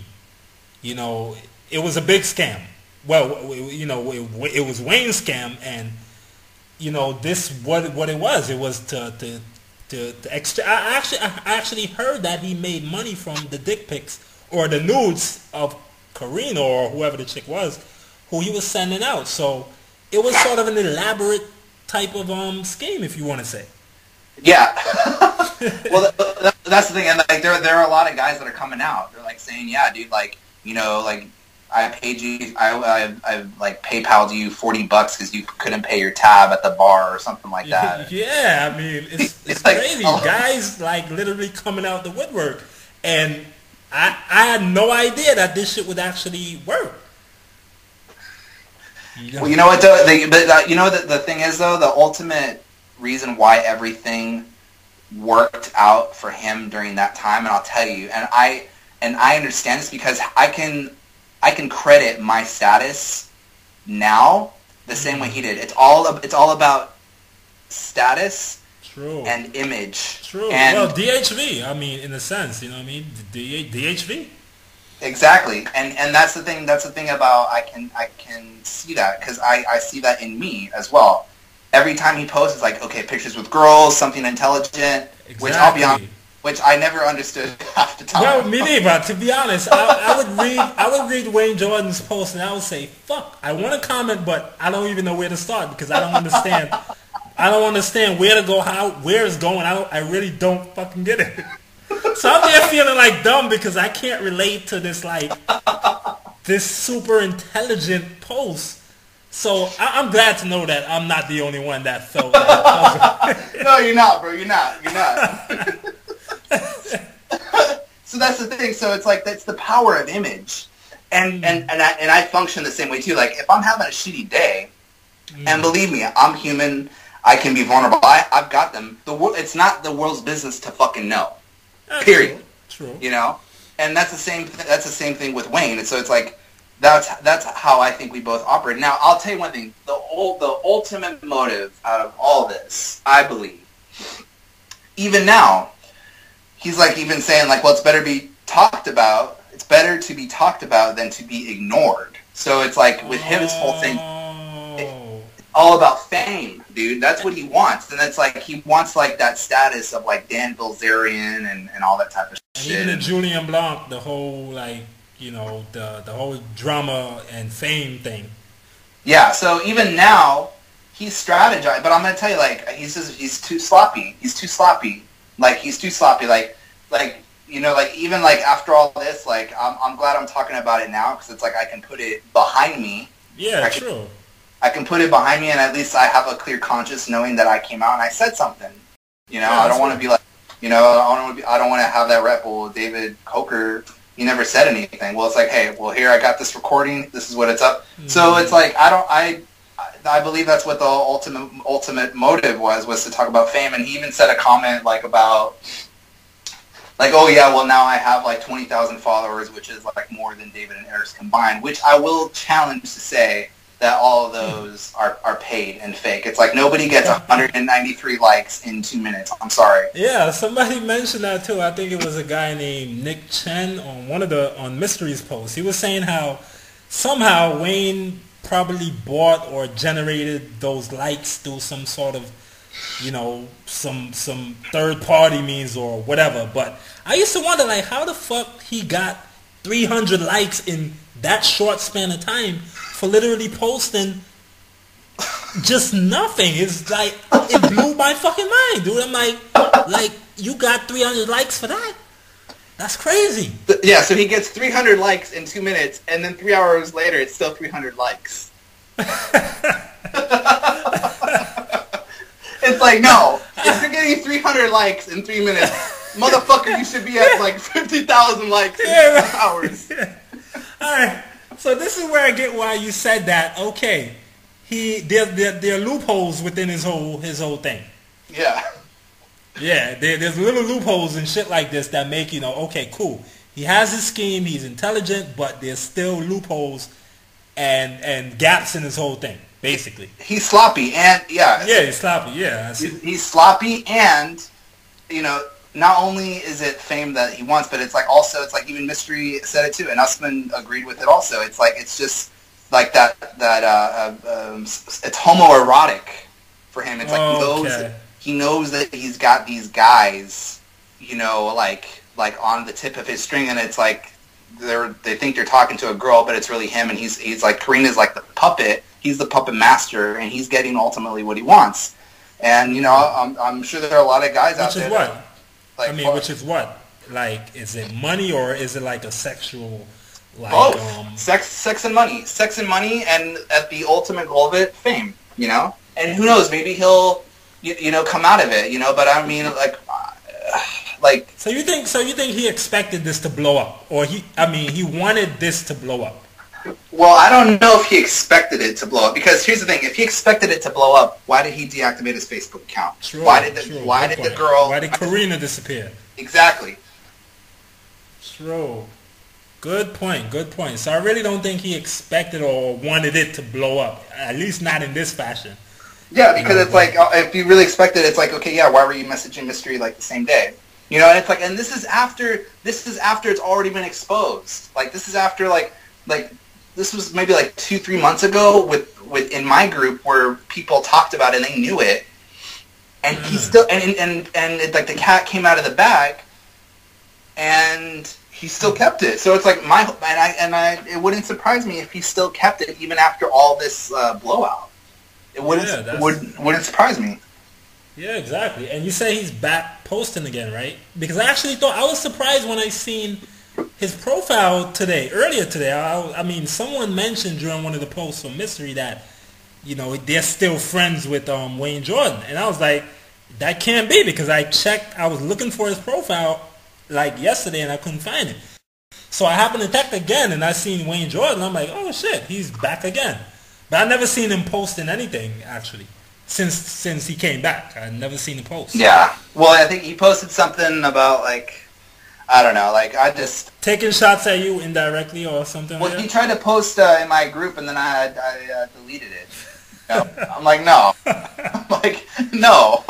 You know, it was a big scam. Well, you know, it was Wayne's scam, and, you know, this what it was. It was to exchange. I actually heard that he made money from the dick pics or the nudes of Karina or whoever the chick was who he was sending out. So it was sort of an elaborate type of scheme, if you want to say. Yeah. Well, that's the thing, and like there are a lot of guys that are coming out. They're like saying, "Yeah, dude, like you know, like I paid you, I like PayPal'd you $40 because you couldn't pay your tab at the bar or something like that." Yeah, I mean, it's like, crazy. Guys like literally coming out the woodwork, and I had no idea that this shit would actually work. You know? Well, you know what though? You know the thing is though, the ultimate reason why everything worked out for him during that time, and I'll tell you, and I understand this because I can credit my status now the same way he did. It's all about status. True. And image. True. And well, DHV. I mean, in a sense, you know what I mean? DHV. Exactly. And that's the thing. That's the thing about I can see that because I see that in me as well. Every time he posts, it's like, okay, pictures with girls, something intelligent, exactly. Which I'll be honest, which I never understood half the time. Well, me neither. To be honest, I would read Wayne Jordan's post and I would say, fuck, I want to comment, but I don't even know where to start because I don't understand. I don't understand where to go, where it's going. I really don't fucking get it. So I'm there feeling like dumb because I can't relate to this like this super intelligent post. So I'm glad to know that I'm not the only one that felt that. No, you're not, bro. You're not. So that's the thing. So it's like that's the power of image. And I function the same way too. Like if I'm having a shitty day, and believe me, I'm human. I can be vulnerable. I've got them. It's not the world's business to fucking know. Period. True. You know, and that's the same thing with Wayne. And so it's like that's how I think we both operate. Now I'll tell you one thing: the ultimate motive out of all this, I believe, even now, he's like even saying like, well, it's better be talked about. It's better to be talked about than to be ignored. So it's like with him, his whole thing. All about fame, dude. That's what he wants. And it's like he wants like that status of like Dan Bilzerian and all that type of shit. Even the Julian Blanc, the whole like, you know, the whole drama and fame thing. Yeah, so even now he's strategized, but I'm gonna tell you like he's too sloppy. Like you know, like even like after all this, like I'm glad I'm talking about it now because it's like I can put it behind me. Yeah, true. I can put it behind me, and at least I have a clear conscience, knowing that I came out and I said something. You know, yeah, I don't want to be like, you know, I don't want to have that rep. Well, David Kocher, he never said anything. Well, it's like, hey, well, here I got this recording. This is what it's up. Mm-hmm. So it's like I believe that's what the ultimate motive was to talk about fame. And he even said a comment like about, like, oh yeah, well now I have like 20,000 followers, which is like more than David and Eris combined. Which I will challenge to say that all of those are paid and fake. It's like nobody gets 193 likes in 2 minutes. I'm sorry. Yeah, somebody mentioned that too. I think it was a guy named Nick Chen on on Mystery's post. He was saying how somehow Wayne probably bought or generated those likes through some sort of, you know, some third party means or whatever. But I used to wonder like how the fuck he got 300 likes in that short span of time for literally posting just nothing. It's like, it blew my fucking mind, dude. I'm like, you got 300 likes for that? That's crazy. Yeah, so he gets 300 likes in 2 minutes, and then 3 hours later, it's still 300 likes. It's like, no, if you're getting 300 likes in 3 minutes, motherfucker, you should be at like 50,000 likes in 2 hours. Yeah. All right, so this is where I get why you said that. Okay, there are loopholes within his whole thing. Yeah. Yeah, there's little loopholes and shit like this that make, you know, okay, cool. He has his scheme, he's intelligent, but there's still loopholes and gaps in his whole thing, basically. He's sloppy and, yeah. Yeah, he's sloppy, yeah. He's sloppy and, you know, not only is it fame that he wants, but it's like also, it's like even Mystery said it too, and Usman agreed with it also. It's like, it's just like that it's homoerotic for him. It's like he knows that he's got these guys, you know, like on the tip of his string, and it's like they think they're talking to a girl, but it's really him, and he's like, Karina's like the puppet, he's the puppet master, and he's getting ultimately what he wants. And, you know, I'm sure there are a lot of guys out there. Which is what? Like, is it money or is it like a sexual? Like, both. Sex and money, and at the ultimate goal of it, fame. You know, and who knows? Maybe he'll, you know, come out of it. You know, but I mean, like. So you think he expected this to blow up, or he wanted this to blow up? Well, I don't know if he expected it to blow up, because here's the thing: if he expected it to blow up, why did he deactivate his Facebook account? True, why did Karina disappear? Exactly. True. Good point. So I really don't think he expected or wanted it to blow up. At least not in this fashion. Yeah, because like if you really expected it, it's like, okay, yeah, why were you messaging Mystery like the same day? You know, and it's like, and this is after it's already been exposed. Like this is after like. This was maybe like 2-3 months ago in my group where people talked about it and they knew it, and he still and it, like the cat came out of the bag, and he still kept it. So it's like it wouldn't surprise me if he still kept it even after all this blowout. It wouldn't surprise me. Yeah, exactly. And you say he's back posting again, right? Because I actually thought I was surprised when I seen his profile earlier today, I mean, someone mentioned during one of the posts from Mystery that, you know, they're still friends with Wayne Jordan. And I was like, that can't be, because I was looking for his profile like yesterday and I couldn't find it. So I happened to text again, and I seen Wayne Jordan. I'm like, oh shit, he's back again. But I never seen him posting anything actually since he came back. I never seen him post. Yeah, well, I think he posted something about like, I don't know, like I just taking shots at you indirectly or something. Well, like he tried to post in my group, and then I deleted it. You know? I'm like, no, I'm like no.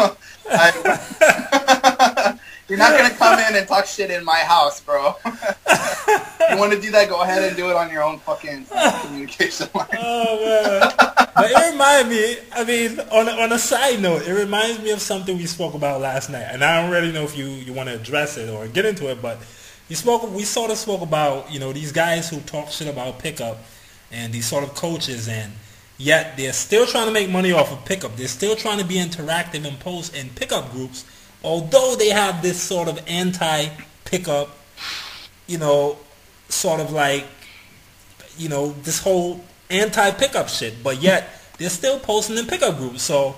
You're not going to come in and talk shit in my house, bro. You want to do that, go ahead and do it on your own fucking communication line. Oh, man. But it reminds me, I mean, on a side note, it reminds me of something we spoke about last night. And I don't really know if you want to address it or get into it, but we sort of spoke about, you know, these guys who talk shit about pickup and these sort of coaches, and yet they're still trying to make money off of pickup. They're still trying to be interactive and post in pickup groups, although they have this sort of anti-pickup, you know, sort of like, you know, this whole anti-pickup shit, but yet they're still posting in pickup groups. So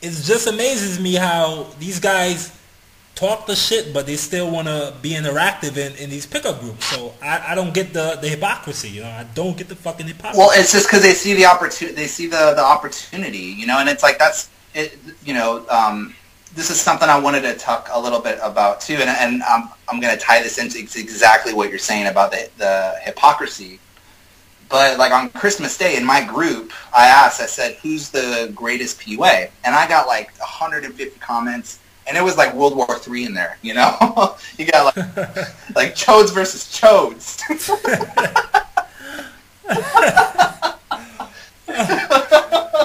it just amazes me how these guys talk the shit, but they still want to be interactive in these pickup groups. So I don't get the hypocrisy, you know. I don't get the fucking hypocrisy. Well, it's just because they see the opportunity. They see the opportunity, you know, and it's like that's it, you know. This is something I wanted to talk a little bit about too, and I'm going to tie this into exactly what you're saying about the hypocrisy. But like on Christmas Day in my group, I said, who's the greatest PUA? And I got like 150 comments, and it was like World War III in there, you know? You got like chodes versus chodes.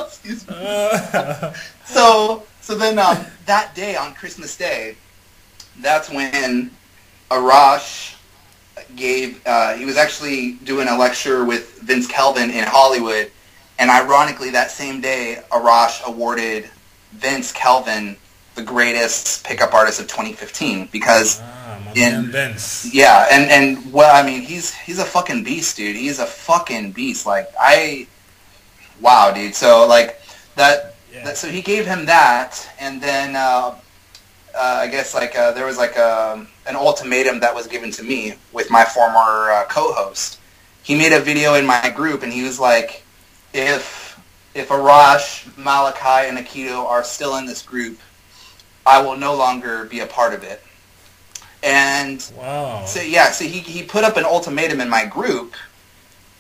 Excuse me. So then that day on Christmas Day, that's when Arash gave, he was actually doing a lecture with Vince Kelvin in Hollywood, and ironically that same day Arash awarded Vince Kelvin the greatest pickup artist of 2015 because Vince. Yeah, and well, I mean he's a fucking beast, dude. He's a fucking beast. Like wow, dude. So like that. Yeah. So he gave him that, and then I guess like there was like an ultimatum that was given to me with my former co-host. He made a video in my group, and he was like, if Arash, Malachi, and Akito are still in this group, I will no longer be a part of it. And wow. So yeah, so he put up an ultimatum in my group.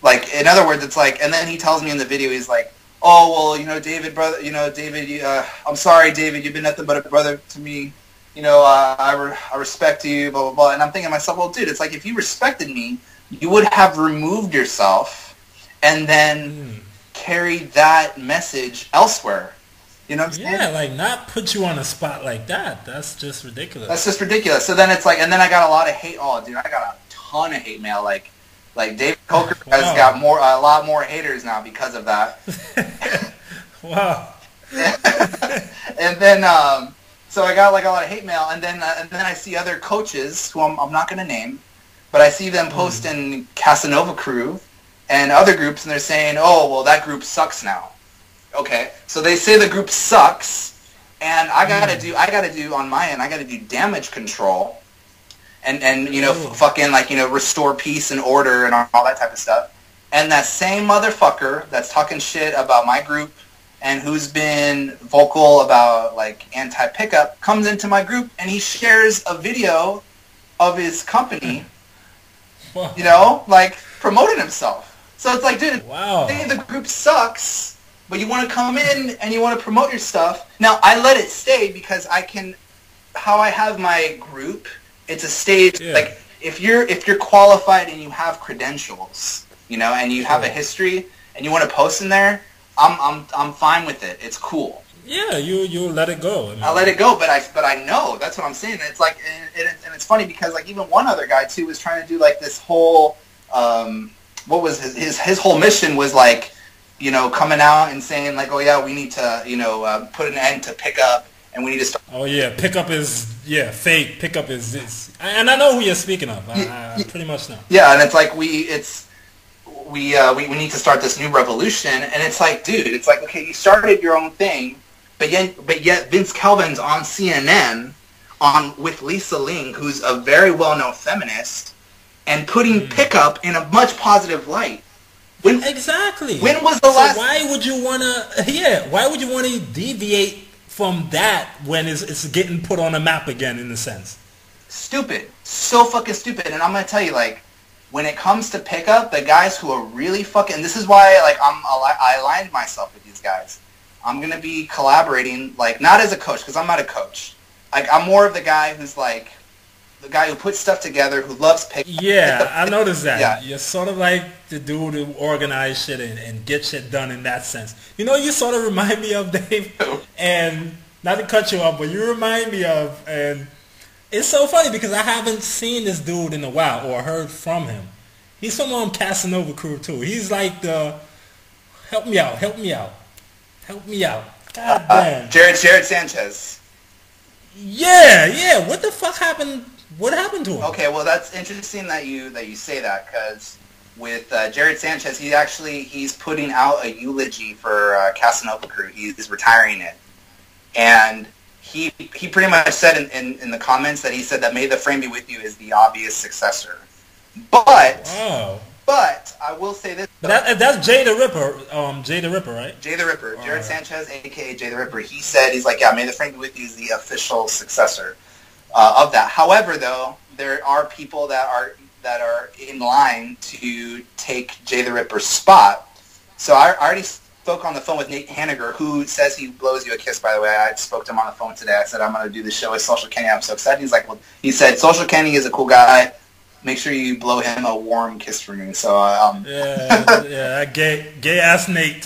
Like, in other words, it's like, and then he tells me in the video, he's like, oh, well, you know, David, brother, you know, David, I'm sorry, David, you've been nothing but a brother to me. You know, I respect you, blah, blah, blah. And I'm thinking to myself, well, dude, it's like if you respected me, you would have removed yourself and then carried that message elsewhere. You know what I'm saying? Yeah, like not put you on a spot like that. That's just ridiculous. So then it's like, and then I got a lot of hate. Oh, dude, I got a ton of hate mail, Like David Kocher has got a lot more haters now because of that. Wow. And then so I got like a lot of hate mail, and then I see other coaches who I'm not going to name, but I see them post in Casanova Crew and other groups, and they're saying, "Oh, well, that group sucks now." Okay, so they say the group sucks, and I gotta do on my end. I gotta do damage control. And you know, fucking, like, you know, restore peace and order and all that type of stuff. And that same motherfucker that's talking shit about my group and who's been vocal about, like, anti-pickup comes into my group and he shares a video of his company, you know, like, promoting himself. So it's like, dude, the group sucks, but you want to come in and you want to promote your stuff. Now, I let it stay because how I have my group, it's a stage. Yeah. Like if you're qualified and you have credentials, you know, and you have a history and you want to post in there, I'm fine with it. It's cool. Yeah, you let it go. I mean, I let it go, but I know that's what I'm saying. It's like, and it's funny because like even one other guy too was trying to do like this whole what was his whole mission was like, you know, coming out and saying like, oh yeah, we need to, you know, put an end to pickup. And we need to start. Oh yeah, pickup is fake. Pickup is this, and I know who you're speaking of. I pretty much know. Yeah, and it's like we need to start this new revolution. And it's like, dude, it's like okay, you started your own thing, but yet Vince Kelvin's on CNN with Lisa Ling, who's a very well known feminist, and putting pickup in a much positive light. When, exactly. When was the last? So why would you wanna? Yeah. Why would you wanna deviate from that when it's getting put on a map again in a sense? Stupid. So fucking stupid. And I'm gonna tell you, like, when it comes to pickup, the guys who are really fucking. This is why, like, I aligned myself with these guys. I'm gonna be collaborating, like, not as a coach, because I'm not a coach. Like, I'm more of the guy who's like, the guy who puts stuff together, who loves pickup. Yeah, I noticed that. Yeah. You're sort of like the dude who organize shit and get shit done in that sense. You know, you sort of remind me of, Dave, and not to cut you off, but you remind me of, and it's so funny because I haven't seen this dude in a while or heard from him. He's from Casanova Crew, too. He's like the, help me out. God damn. Jared Sanchez. Yeah. What the fuck happened? What happened to him? Okay, well, that's interesting that you say that, because with Jared Sanchez, he's putting out a eulogy for Casanova Crew. He's retiring it, and he pretty much said in the comments that he said that May the Frame Be With You is the obvious successor. But wow. But I will say this: that's Jay the Ripper, right? Jay the Ripper, Jared Sanchez, aka Jay the Ripper. He said, he's like, yeah, May the Frame Be With You is the official successor of that. However, though, there are people that are in line to take Jay the Ripper's spot. So I already spoke on the phone with Nate Hanniger, who says he blows you a kiss, by the way. I spoke to him on the phone today. I said, I'm going to do the show with Social Kenny. I'm so excited. He's like, well, he said, Social Kenny is a cool guy. Make sure you blow him a warm kiss for me. So, yeah, gay ass Nate.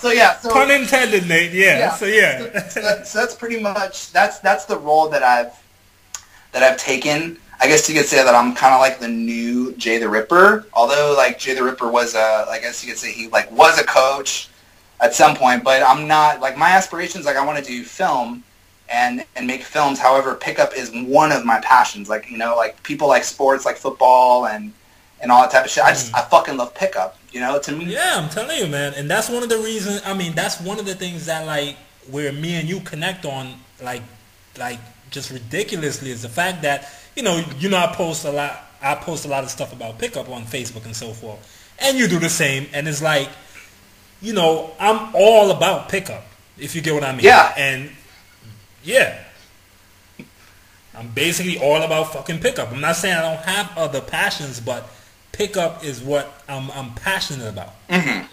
So yeah, pun intended, Nate. Yeah. So yeah. So that's pretty much that's the role that I've taken. I guess you could say that I'm kind of like the new Jay the Ripper. Although, like, Jay the Ripper was I guess you could say he like was a coach at some point, but I'm not, like, my aspirations. Like, I want to do film. And make films. However, pickup is one of my passions. Like, you know, like, people like sports, like football and all that type of shit. I fucking love pickup. You know, to me. Yeah, I'm telling you, man. And that's one of the reasons. I mean, that's one of the things that, like, where me and you connect on, like just ridiculously, is the fact that, you know, I post a lot of stuff about pickup on Facebook and so forth, and you do the same. And it's like, you know, I'm all about pickup, if you get what I mean. Yeah. And yeah, I'm basically all about fucking pickup. I'm not saying I don't have other passions, but pickup is what I'm passionate about. Mm-hmm.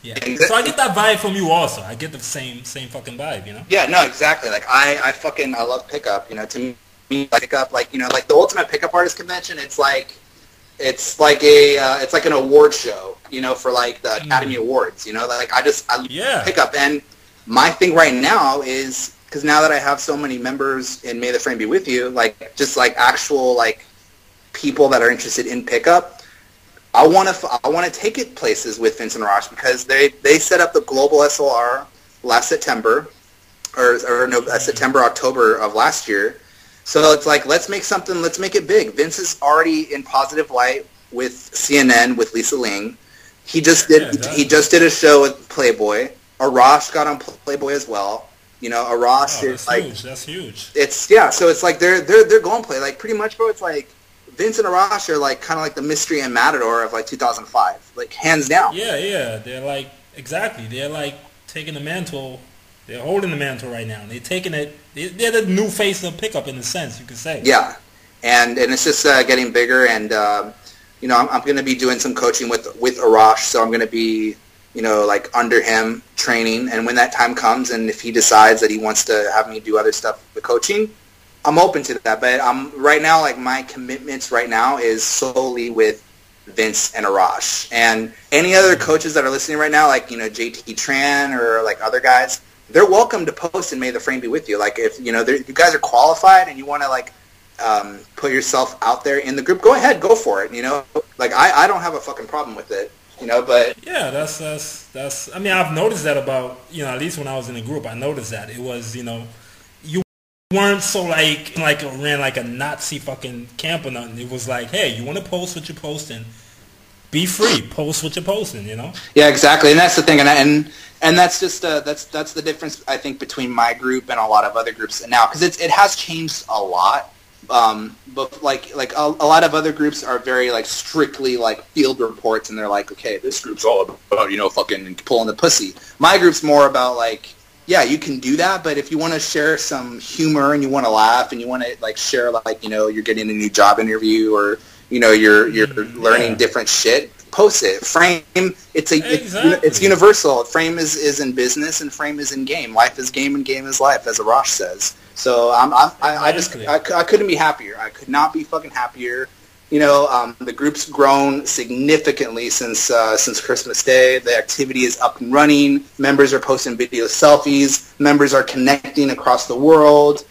Yeah, so I get that vibe from you also. I get the same fucking vibe, you know? Yeah, no, exactly. Like, I love pickup, you know. To me, like, pickup, like, you know, like the Ultimate Pickup Artist Convention, it's like an award show, you know, for like the Academy Awards, you know? Like, I love pickup. And my thing right now is, because now that I have so many members in May the Frame Be With You, like, just like actual, like, people that are interested in pickup, I want to take it places with Vince and Arash, because they set up the Global SLR last September, September, October of last year. So it's like, let's make it big. Vince is already in positive light with CNN, with Lisa Ling. He just did a show with Playboy. Arash got on Playboy as well. You know, Arash is like, huge. That's huge. It's, yeah. So it's like they're going play, like, pretty much, bro. It's like Vince and Arash are like kind of like the Mystery and Matador of like 2005, like, hands down. Yeah. They're like, exactly. They're like taking the mantle. They're holding the mantle right now. They're taking it. They're the new face of pickup in a sense, you could say. Yeah, and it's just getting bigger. And you know, I'm going to be doing some coaching with Arash, so I'm going to be, you know, like, under him, training, and when that time comes, and if he decides that he wants to have me do other stuff with coaching, I'm open to that. But right now, like, my commitments right now is solely with Vince and Arash. And any other coaches that are listening right now, like, you know, JT Tran or, like, other guys, they're welcome to post and May the Frame Be With You. Like, if, you know, you guys are qualified and you want to, like, put yourself out there in the group, go ahead, go for it, you know? Like, I don't have a fucking problem with it. You know, but yeah, that's. I mean, I've noticed that about, you know, at least when I was in the group, I noticed that it was, you know, you weren't so like ran like a Nazi fucking camp or nothing. It was like, hey, you want to post what you're posting, be free, post what you're posting, you know? Yeah, exactly. And that's the thing. And that's just that's the difference, I think, between my group and a lot of other groups now, because it has changed a lot. But like a lot of other groups are very like strictly like field reports, and they're like, okay, this group's all about, you know, fucking pulling the pussy. My group's more about like, yeah, you can do that, but if you want to share some humor and you want to laugh and you want to like share like, you know, you're getting a new job interview, or, you know, you're learning different shit, post it. Frame, it's universal. Frame is in business, and frame is in game. Life is game, and game is life, as Arash says. So I couldn't be happier. I could not be fucking happier. You know, the group's grown significantly since Christmas Day. The activity is up and running. Members are posting video selfies. Members are connecting across the world.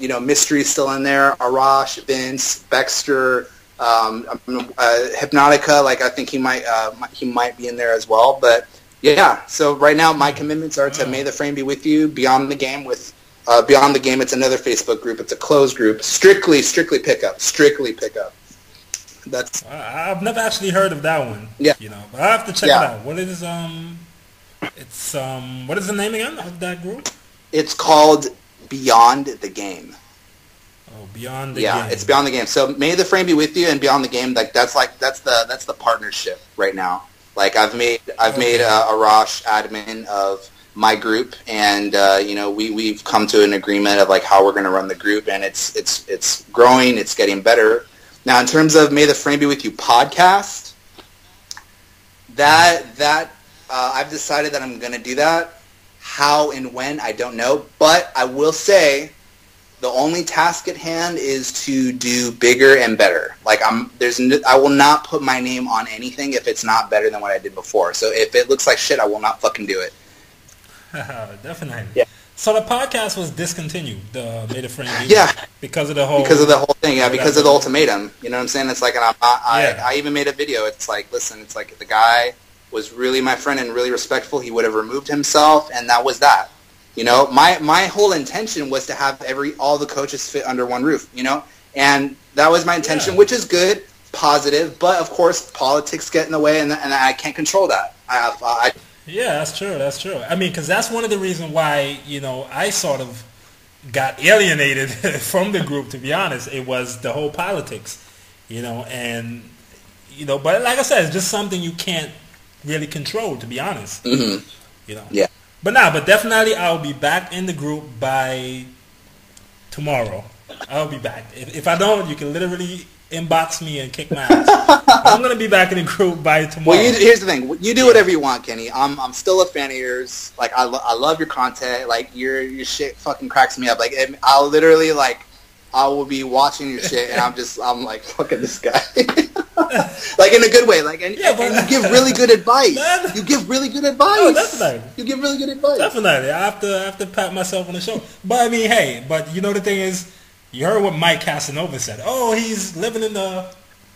You know, Mystery is still in there. Arash, Vince, Beckster, Hypnotica. Like, I think he might be in there as well. But yeah, so right now my commitments are to May the Frame Be With You, Beyond the Game with. Beyond the Game, it's another Facebook group. It's a closed group. Strictly pickup. Strictly pickup. That's. I've never actually heard of that one. Yeah. You know, but I have to check it out. What is what is the name again of that group? It's called Beyond the Game. Oh, Beyond the Game. Yeah, it's Beyond the Game. So May the Frame Be With You and Beyond the Game. That's the partnership right now. Like I've made Arash admin of my group, and you know, we've come to an agreement of like how we're going to run the group, and it's growing, it's getting better. Now, in terms of May the Frame Be With You podcast, that I've decided that I'm going to do that. How and when, I don't know, but I will say the only task at hand is to do bigger and better. Like I will not put my name on anything if it's not better than what I did before. So if it looks like shit, I will not fucking do it. Definitely. Yeah. So the podcast was discontinued. The May the Frame Be With You. Yeah. Because of the whole thing. Yeah. Because of the ultimatum. You know what I'm saying? It's like, and I even made a video. It's like, listen. It's like the guy was really my friend and really respectful. He would have removed himself, and that was that. You know, my whole intention was to have all the coaches fit under one roof. You know, and that was my intention, which is good, positive. But of course, politics get in the way, and I can't control that. Yeah, that's true. I mean, because that's one of the reasons why, you know, I sort of got alienated from the group, to be honest. It was the whole politics, you know, and, you know, but like I said, it's just something you can't really control, to be honest. Mm-hmm. You know? Yeah. But but definitely I'll be back in the group by tomorrow. I'll be back. If I don't, you can literally inbox me and kick my ass. I'm going to be back in the group by tomorrow. Well, here's the thing. You do whatever you want, Kenny. I'm still a fan of yours. Like, I love your content. Like, your shit fucking cracks me up. Like, I'll literally, like, I will be watching your shit, and I'm like, fucking this guy. Like, in a good way. Like, and you give really good advice. Man. You give really good advice. Oh, definitely. You give really good advice. Definitely. I have to pat myself on the shoulder. But, I mean, hey, but you know the thing is, you heard what Mike Casanova said. Oh, he's living in the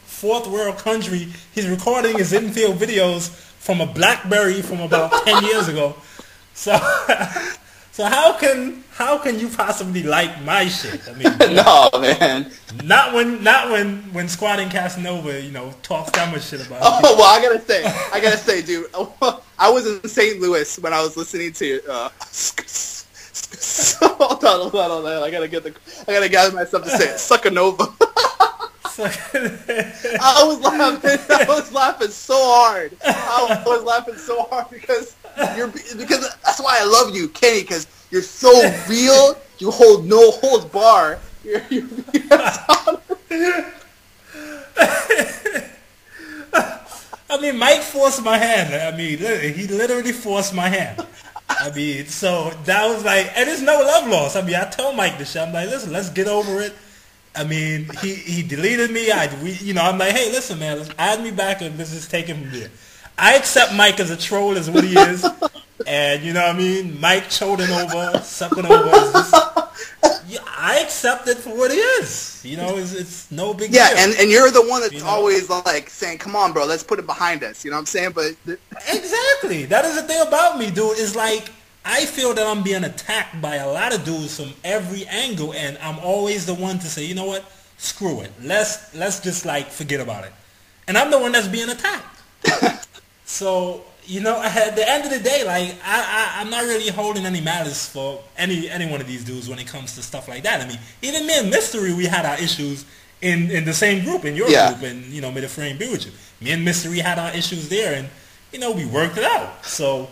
fourth world country. He's recording his in-field videos from a BlackBerry from about 10 years ago. So how can you possibly like my shit? I mean, no, man. Not when Squatting Casanova, you know, talks that much shit about. Oh, people. Well, I gotta say, dude, I was in St. Louis when I was listening to. Hold on. I gotta gather myself to say it. Suckanova. I was laughing so hard. I was laughing so hard because that's why I love you, Kenny. Because you're so real. You hold no holds bar. I mean, Mike forced my hand. I mean, he literally forced my hand. I mean, so that was like, and it's no love lost. I mean, I told Mike this shit. I'm like, listen, let's get over it. I mean, he deleted me. I'm like, hey, listen, man, let's add me back, and this is taken from here. I accept Mike as a troll, as what he is, and you know what I mean. Mike choking over, sucking over. I accept it for what it is. You know, it's no big deal. Yeah, and you're the one that's always like saying, come on, bro, let's put it behind us. You know what I'm saying? But exactly. That is the thing about me, dude. It's like I feel that I'm being attacked by a lot of dudes from every angle, and I'm always the one to say, you know what? Screw it. Let's just like forget about it. and I'm the one that's being attacked. So, you know, at the end of the day, like, I'm not really holding any malice for any one of these dudes when it comes to stuff like that. I mean, even me and Mystery, we had our issues in the same group, in your group, and, you know, May the Frame Be With You. Me and Mystery had our issues there, and, you know, we worked it out. So,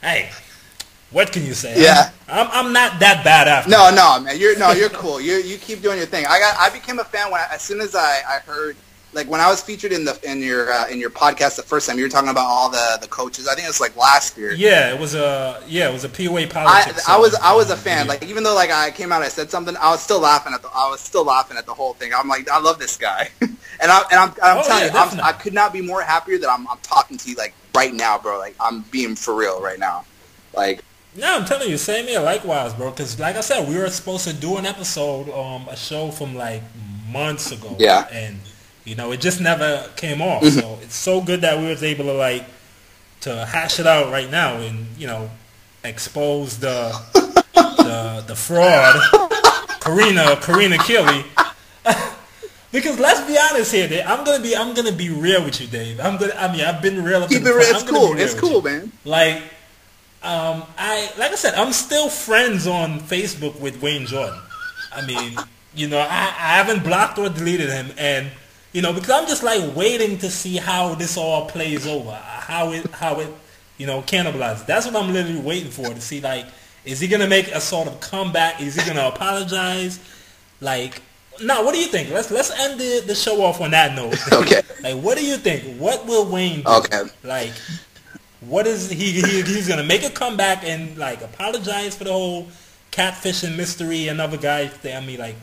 hey, what can you say? Yeah. I'm not that bad after. No, man. You're cool. You keep doing your thing. I became a fan as soon as I heard, like, when I was featured in your podcast the first time. You were talking about all the coaches. I think it was like last year. Yeah, it was a PUA politics. I was a fan. Like, even though, like, I came out, I said something, I was still laughing at the whole thing. I'm like, I love this guy. and I'm telling you, I could not be more happier that I'm talking to you, like, right now, bro. Like, I'm being for real right now. Like, no, I'm telling you, same here, likewise, bro. Because, like I said, we were supposed to do an episode, a show from, like, months ago. Yeah. And, you know, it just never came off. Mm-hmm. So it's so good that we was able to, like, to hash it out right now and, you know, expose the fraud, Karina Keeley. Because let's be honest here, Dave. I'm gonna be real with you, Dave. I've been real. Keep it real. It's cool. It's cool, man. Like. Like I said, I'm still friends on Facebook with Wayne Jordan. I mean, you know, I haven't blocked or deleted him, and, you know, because I'm just, like, waiting to see how this all plays over, how it, you know, cannibalizes. That's what I'm literally waiting for, to see, like, is he gonna make a sort of comeback? Is he gonna apologize? Like, now, what do you think? Let's end the show off on that note. Okay. Like, what do you think? What will Wayne do? Okay. Like, what is he's gonna make a comeback and, like, apologize for the whole catfishing Mystery and other guys thing? I mean, like,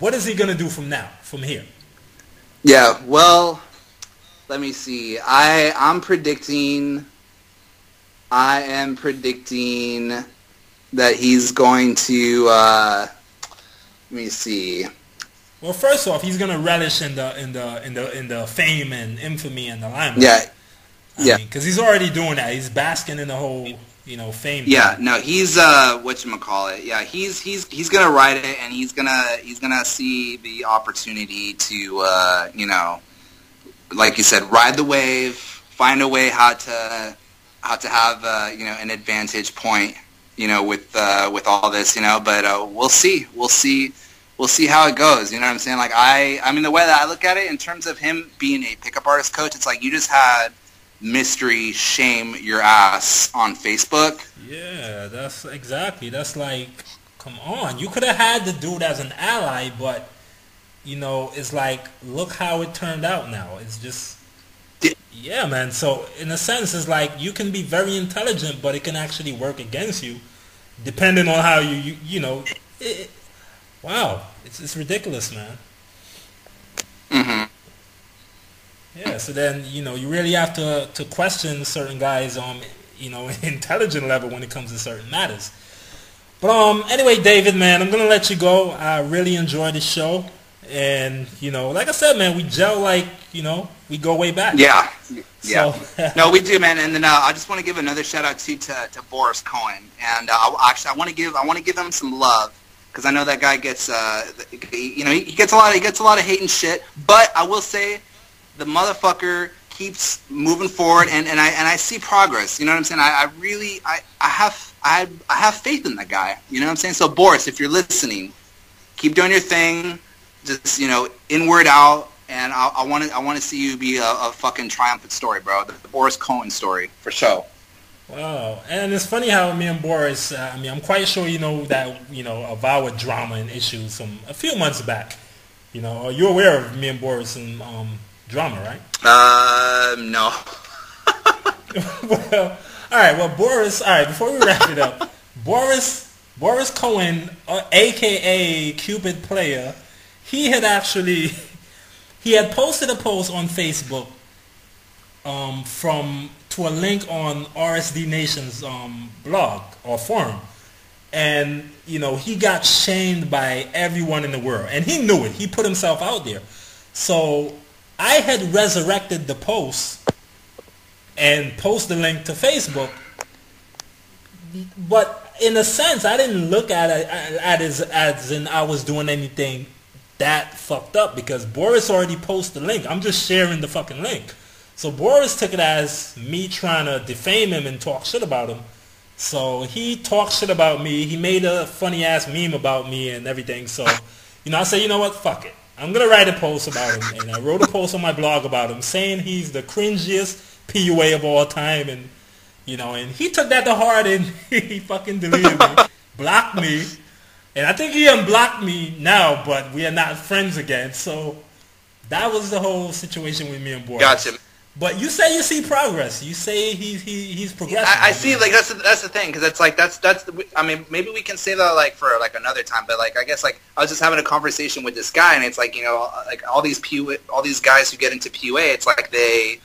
what is he gonna do from here? Yeah, well, let me see. I am predicting that he's going to let me see. Well, first off, he's gonna relish in the fame and infamy and the limelight. Yeah. Yeah, because he's already doing that. He's basking in the whole, you know, fame. Yeah, no, he's whatchamacallit. Yeah, he's gonna ride it, and he's gonna see the opportunity to, you know, like you said, ride the wave, find a way how to have you know, an advantage point, you know, with all this, you know. But we'll see how it goes. You know what I'm saying? Like, I mean, the way that I look at it in terms of him being a pickup artist coach, it's like you just had Mystery shame your ass on Facebook. Yeah, that's exactly. That's like, come on. You could have had the dude as an ally, but, you know, it's like, look how it turned out now. It's just, yeah, man. So, in a sense, it's like you can be very intelligent, but it can actually work against you, depending on how you know. Wow, it's ridiculous, man. Mm-hmm. Yeah, so then, you know, you really have to question certain guys, you know, intelligent level when it comes to certain matters. But anyway, David, man, I'm going to let you go. I really enjoyed the show. And, you know, like I said, man, we gel like, you know, we go way back. Yeah. Yeah. So. No, we do, man. And then I just want to give another shout out to Boris Cohen. And actually, I want to give him some love. Because I know that guy gets, you know, he gets a lot of hate and shit. But I will say, the motherfucker keeps moving forward, and I see progress. You know what I'm saying? I really have faith in that guy. You know what I'm saying? So, Boris, if you're listening, keep doing your thing. Just, you know, inward out, and I want to see you be a fucking triumphant story, bro. The Boris Cohen story for sure. Wow, and it's funny how me and Boris. I mean, I'm quite sure you know that, you know, of our drama and issues from a few months back. You know, you're aware of me and Boris and drama, right? No. Well, all right. Well, Boris. All right. Before we wrap it up, Boris Cohen, aka Cupid Player, he had posted a post on Facebook, to a link on RSD Nation's blog or forum, and, you know, he got shamed by everyone in the world, and he knew it. He put himself out there, so. I had resurrected the post and posted the link to Facebook, but in a sense, I didn't look at it as in I was doing anything that fucked up because Boris already posted the link. I'm just sharing the fucking link. So Boris took it as me trying to defame him and talk shit about him. So he talked shit about me. He made a funny-ass meme about me and everything. So, you know, I said, you know what? Fuck it. I'm going to write a post about him. And I wrote a post on my blog about him saying he's the cringiest PUA of all time. And, you know, and he took that to heart and he fucking deleted me, blocked me. And I think he unblocked me now, but we are not friends again. So that was the whole situation with me and Boris. Gotcha. But you say you see progress. You say he's progressing. I see, like that's the thing, because it's like that's. I mean, maybe we can say that like for like another time. But like I guess like I was just having a conversation with this guy, and it's like, you know, like all these guys who get into PUA, it's like they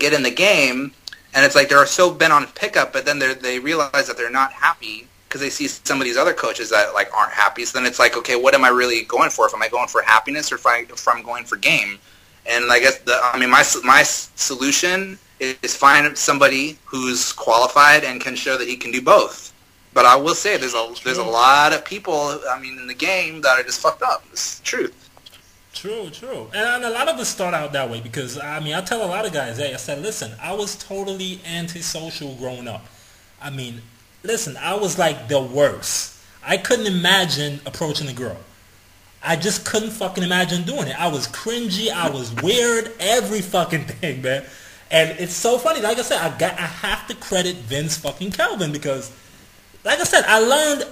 get in the game, and it's like they're so bent on pickup, but then they realize that they're not happy because they see some of these other coaches that like aren't happy. So then it's like, okay, what am I really going for? If am I going for happiness or if I'm going for game? And I guess my solution is find somebody who's qualified and can show that he can do both. But I will say there's a lot of people, I mean, in the game that are just fucked up. It's truth. True. And a lot of us start out that way because, I mean, I tell a lot of guys, hey, I said, listen, I was totally antisocial growing up. I mean, listen, I was like the worst. I couldn't imagine approaching a girl. I just couldn't fucking imagine doing it. I was cringy. I was weird. Every fucking thing, man. And it's so funny. Like I said, I have to credit Vince fucking Kelvin because, like I said, I learned,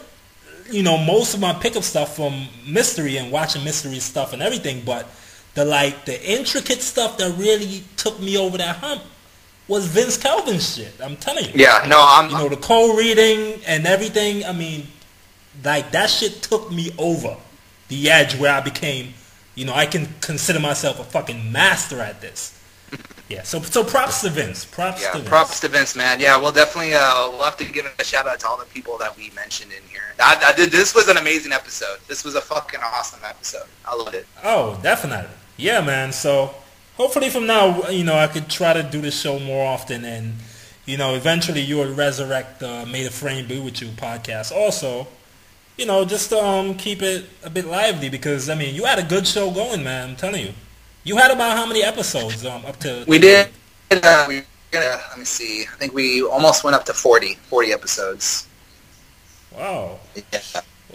you know, most of my pickup stuff from Mystery and watching Mystery stuff and everything. But the intricate stuff that really took me over that hump was Vince Kelvin's shit. I'm telling you. Yeah. No. You know, the cold reading and everything. I mean, like that shit took me over the edge where I became, you know, I can consider myself a fucking master at this. Yeah, so props to Vince. Props to Vince, man. Yeah, we'll definitely we'll have to give a shout out to all the people that we mentioned in here. This was an amazing episode. This was a fucking awesome episode. I loved it. Oh, definitely. Yeah, man. So hopefully from now, you know, I could try to do this show more often, and, you know, eventually you will resurrect the May the Frame Be With You podcast also. You know, just to keep it a bit lively because, I mean, you had a good show going, man. I'm telling you. You had about how many episodes up to... We did. Let me see. I think we almost went up to 40 episodes. Wow. Yeah.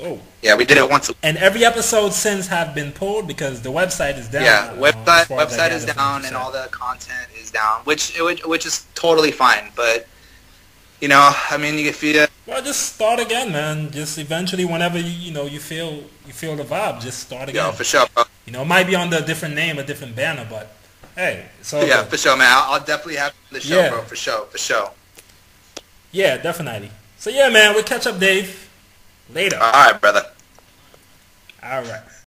Oh. Yeah, we did it once. And every episode since have been pulled because the website is down. Yeah, website is down and all the content is down, which is totally fine, but... You know, I mean, if you... Well, just start again, man. Just eventually, whenever, you know, you feel the vibe, just start again. Yeah, for sure. You know, it might be under a different name, a different banner, but, hey, it's all yeah, good. For sure, man. I'll definitely have the show, yeah. Bro, for sure. Yeah, definitely. So, yeah, man, we'll catch up, Dave, later. All right, brother. All right.